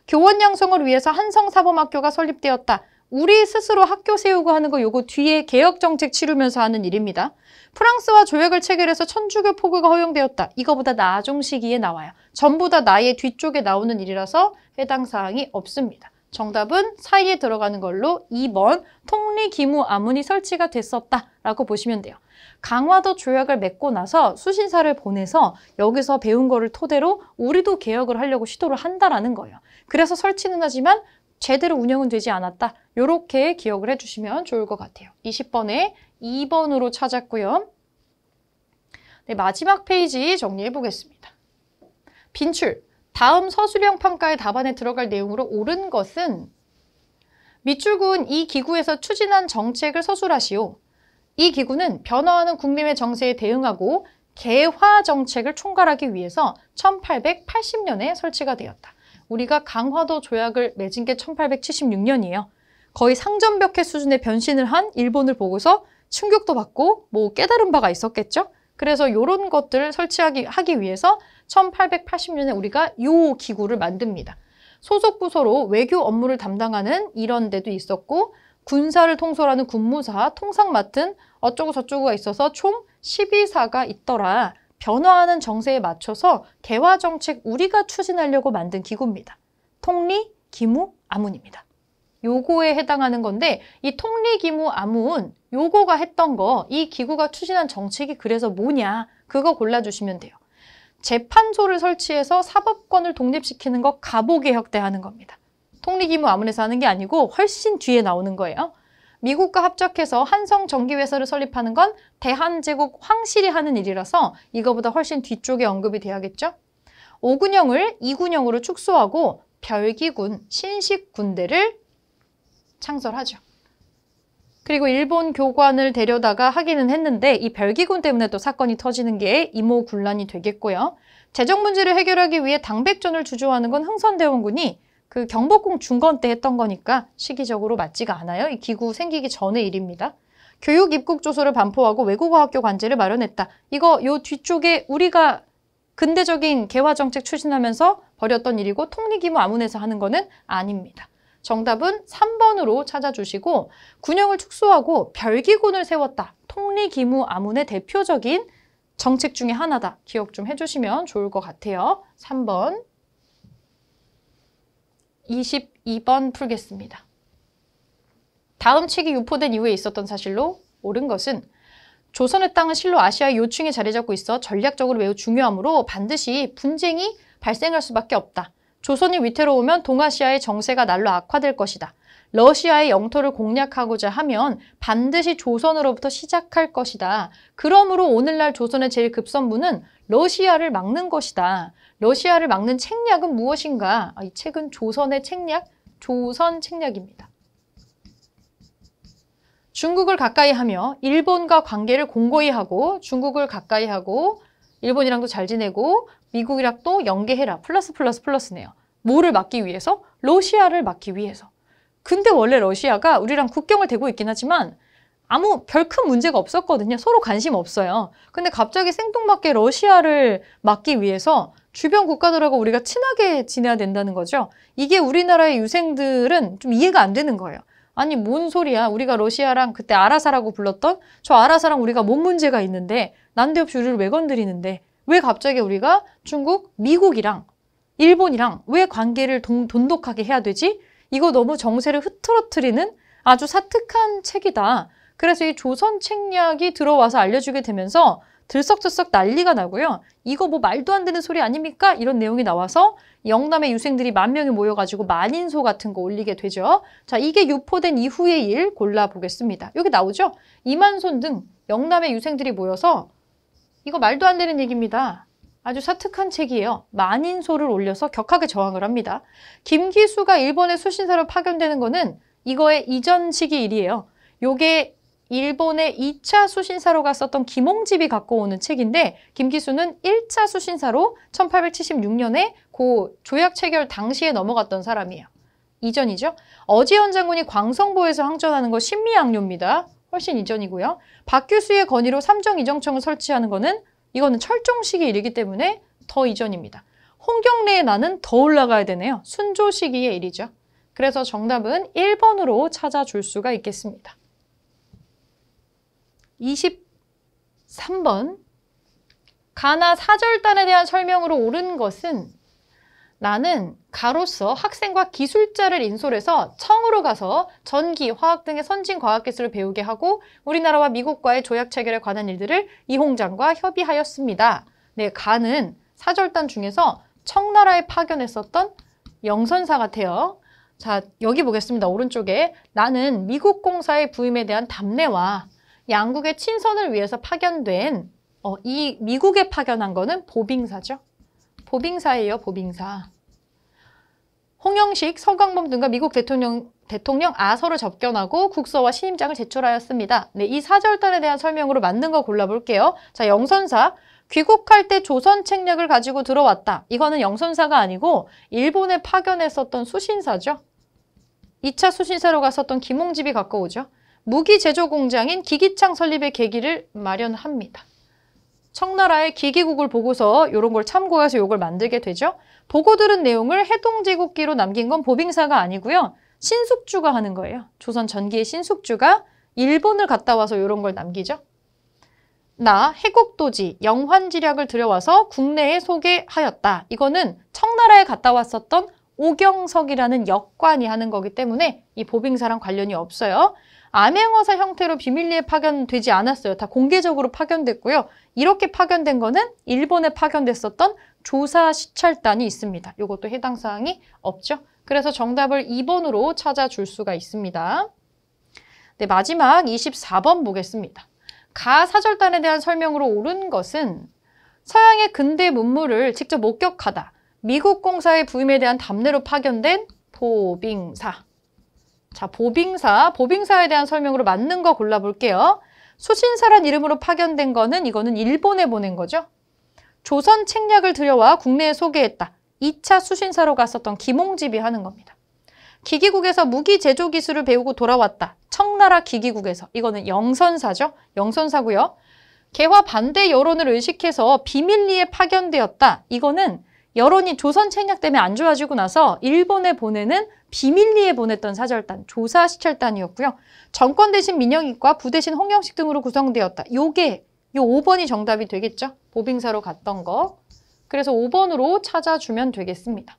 교원 양성을 위해서 한성사범학교가 설립되었다. 우리 스스로 학교 세우고 하는 거, 요거 뒤에 개혁정책 치르면서 하는 일입니다. 프랑스와 조약을 체결해서 천주교 포교가 허용되었다. 이거보다 나중 시기에 나와요. 전부 다 나의 뒤쪽에 나오는 일이라서 해당 사항이 없습니다. 정답은 사이에 들어가는 걸로 2번 통리기무 아문이 설치가 됐었다라고 보시면 돼요. 강화도 조약을 맺고 나서 수신사를 보내서 여기서 배운 거를 토대로 우리도 개혁을 하려고 시도를 한다라는 거예요. 그래서 설치는 하지만 제대로 운영은 되지 않았다. 이렇게 기억을 해주시면 좋을 것 같아요. 20번에 2번으로 찾았고요. 네, 마지막 페이지 정리해 보겠습니다. 빈출. 다음 서술형 평가의 답안에 들어갈 내용으로 옳은 것은, 미출군 이 기구에서 추진한 정책을 서술하시오. 이 기구는 변화하는 국민의 정세에 대응하고 개화 정책을 총괄하기 위해서 1880년에 설치가 되었다. 우리가 강화도 조약을 맺은 게 1876년이에요. 거의 상전벽해 수준의 변신을 한 일본을 보고서 충격도 받고 뭐 깨달은 바가 있었겠죠? 그래서 이런 것들을 하기 위해서 1880년에 우리가 요 기구를 만듭니다. 소속 부서로 외교 업무를 담당하는 이런 데도 있었고, 군사를 통솔하는 군무사, 통상 맡은 어쩌고 저쩌고가 있어서 총 12사가 있더라. 변화하는 정세에 맞춰서 개화 정책 우리가 추진하려고 만든 기구입니다. 통리, 기무, 아문입니다. 요거에 해당하는 건데, 이 통리기무 암호은 요거가 했던 거, 이 기구가 추진한 정책이 그래서 뭐냐, 그거 골라주시면 돼요. 재판소를 설치해서 사법권을 독립시키는 거 가보개혁 때 하는 겁니다. 통리기무 암호에서 하는 게 아니고 훨씬 뒤에 나오는 거예요. 미국과 합작해서 한성전기회사를 설립하는 건 대한제국 황실이 하는 일이라서 이거보다 훨씬 뒤쪽에 언급이 돼야겠죠? 오군영을 이군영으로 축소하고 별기군, 신식군대를 창설하죠. 그리고 일본 교관을 데려다가 하기는 했는데 이 별기군 때문에 또 사건이 터지는 게 임오군란이 되겠고요. 재정 문제를 해결하기 위해 당백전을 주조하는 건 흥선대원군이 그 경복궁 중건 때 했던 거니까 시기적으로 맞지가 않아요. 이 기구 생기기 전의 일입니다. 교육 입국 조서를 반포하고 외국어 학교 관제를 마련했다. 이거 요 뒤쪽에 우리가 근대적인 개화 정책 추진하면서 벌였던 일이고 통리기무 아문에서 하는 거는 아닙니다. 정답은 3번으로 찾아주시고, 군영을 축소하고 별기군을 세웠다. 통리기무 아문의 대표적인 정책 중에 하나다. 기억 좀 해주시면 좋을 것 같아요. 3번. 22번 풀겠습니다. 다음 책이 유포된 이후에 있었던 사실로 옳은 것은 조선의 땅은 실로 아시아의 요충에 자리잡고 있어 전략적으로 매우 중요하므로 반드시 분쟁이 발생할 수밖에 없다. 조선이 위태로우면 동아시아의 정세가 날로 악화될 것이다. 러시아의 영토를 공략하고자 하면 반드시 조선으로부터 시작할 것이다. 그러므로 오늘날 조선의 제일 급선무는 러시아를 막는 것이다. 러시아를 막는 책략은 무엇인가? 이 책은 조선의 책략, 조선책략입니다. 중국을 가까이 하며 일본과 관계를 공고히 하고, 중국을 가까이 하고 일본이랑도 잘 지내고 미국이랑 또 연계해라. 플러스네요. 뭐를 막기 위해서? 러시아를 막기 위해서. 근데 원래 러시아가 우리랑 국경을 대고 있긴 하지만 아무 별 큰 문제가 없었거든요. 서로 관심 없어요. 근데 갑자기 생뚱맞게 러시아를 막기 위해서 주변 국가들하고 우리가 친하게 지내야 된다는 거죠. 이게 우리나라의 유생들은 좀 이해가 안 되는 거예요. 아니 뭔 소리야. 우리가 러시아랑 그때 아라사라고 불렀던 저 아라사랑 우리가 뭔 문제가 있는데, 난데없이 우리를 왜 건드리는데, 왜 갑자기 우리가 중국, 미국이랑 일본이랑 왜 관계를 돈독하게 해야 되지? 이거 너무 정세를 흐트러뜨리는 아주 사특한 책이다. 그래서 이 조선 책략이 들어와서 알려주게 되면서 들썩들썩 난리가 나고요. 이거 뭐 말도 안 되는 소리 아닙니까? 이런 내용이 나와서 영남의 유생들이 10,000명이 모여가지고 만인소 같은 거 올리게 되죠. 자, 이게 유포된 이후의 일 골라보겠습니다. 여기 나오죠? 이만손 등 영남의 유생들이 모여서 이거 말도 안 되는 얘기입니다. 아주 사특한 책이에요. 만인소를 올려서 격하게 저항을 합니다. 김기수가 일본의 수신사로 파견되는 거는 이거의 이전 시기 일이에요. 요게 일본의 2차 수신사로 갔었던 김홍집이 갖고 오는 책인데, 김기수는 1차 수신사로 1876년에 그 조약 체결 당시에 넘어갔던 사람이에요. 이전이죠. 어재연 장군이 광성보에서 항전하는 거 신미양요입니다. 훨씬 이전이고요. 박규수의 건의로 삼정이정청을 설치하는 거는 이거는 철종시기 일이기 때문에 더 이전입니다. 홍경래의 나는 더 올라가야 되네요. 순조시기의 일이죠. 그래서 정답은 1번으로 찾아줄 수가 있겠습니다. 23번. 가나 사절단에 대한 설명으로 옳은 것은 나는 가로서 학생과 기술자를 인솔해서 청으로 가서 전기, 화학 등의 선진 과학기술을 배우게 하고 우리나라와 미국과의 조약 체결에 관한 일들을 이홍장과 협의하였습니다. 네, 가는 사절단 중에서 청나라에 파견했었던 영선사 같아요. 자, 여기 보겠습니다. 오른쪽에 나는 미국 공사의 부임에 대한 담내와 양국의 친선을 위해서 파견된 이 미국에 파견한 거는 보빙사죠. 보빙사예요, 보빙사. 홍영식, 서강범 등과 미국 대통령 아서를 접견하고 국서와 신임장을 제출하였습니다. 네, 이 사절단에 대한 설명으로 맞는 거 골라볼게요. 자, 영선사. 귀국할 때 조선 책략을 가지고 들어왔다. 이거는 영선사가 아니고 일본에 파견했었던 수신사죠. 2차 수신사로 갔었던 김홍집이 갖고 오죠. 무기 제조 공장인 기기창 설립의 계기를 마련합니다. 청나라의 기기국을 보고서 이런 걸 참고해서 이걸 만들게 되죠. 보고 들은 내용을 해동제국기로 남긴 건 보빙사가 아니고요. 신숙주가 하는 거예요. 조선 전기의 신숙주가 일본을 갔다 와서 이런 걸 남기죠. 나 해국도지 영환지략을 들여와서 국내에 소개하였다. 이거는 청나라에 갔다 왔었던 오경석이라는 역관이 하는 거기 때문에 이 보빙사랑 관련이 없어요. 암행어사 형태로 비밀리에 파견되지 않았어요. 다 공개적으로 파견됐고요. 이렇게 파견된 거는 일본에 파견됐었던 조사시찰단이 있습니다. 이것도 해당 사항이 없죠. 그래서 정답을 2번으로 찾아줄 수가 있습니다. 네, 마지막 24번 보겠습니다. 가 사절단에 대한 설명으로 옳은 것은 서양의 근대 문물을 직접 목격하다. 미국 공사의 부임에 대한 답례로 파견된 보빙사. 자, 보빙사에 대한 설명으로 맞는 거 골라볼게요. 수신사란 이름으로 파견된 거는 이거는 일본에 보낸 거죠. 조선 책략을 들여와 국내에 소개했다. 2차 수신사로 갔었던 김홍집이 하는 겁니다. 기기국에서 무기 제조 기술을 배우고 돌아왔다. 청나라 기기국에서. 이거는 영선사죠. 영선사고요. 개화 반대 여론을 의식해서 비밀리에 파견되었다. 이거는 여론이 조선 책략 때문에 안 좋아지고 나서 일본에 보내는 비밀리에 보냈던 사절단, 조사시찰단이었고요. 정권 대신 민영익과 부대신 홍영식 등으로 구성되었다. 요 5번이 정답이 되겠죠. 보빙사로 갔던 거. 그래서 5번으로 찾아주면 되겠습니다.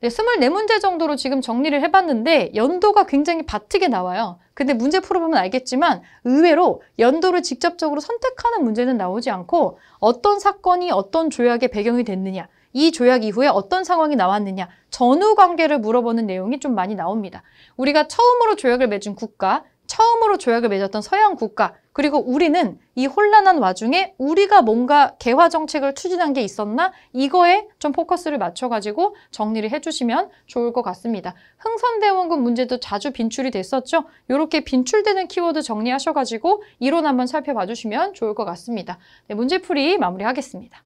네, 24문제 정도로 지금 정리를 해봤는데 연도가 굉장히 바트게 나와요. 근데 문제 풀어보면 알겠지만 의외로 연도를 직접적으로 선택하는 문제는 나오지 않고 어떤 사건이 어떤 조약의 배경이 됐느냐, 이 조약 이후에 어떤 상황이 나왔느냐, 전후 관계를 물어보는 내용이 좀 많이 나옵니다. 우리가 처음으로 조약을 맺은 국가, 처음으로 조약을 맺었던 서양 국가, 그리고 우리는 이 혼란한 와중에 우리가 뭔가 개화 정책을 추진한 게 있었나? 이거에 좀 포커스를 맞춰가지고 정리를 해주시면 좋을 것 같습니다. 흥선대원군 문제도 자주 빈출이 됐었죠? 이렇게 빈출되는 키워드 정리하셔가지고 이론 한번 살펴봐 주시면 좋을 것 같습니다. 네, 문제풀이 마무리하겠습니다.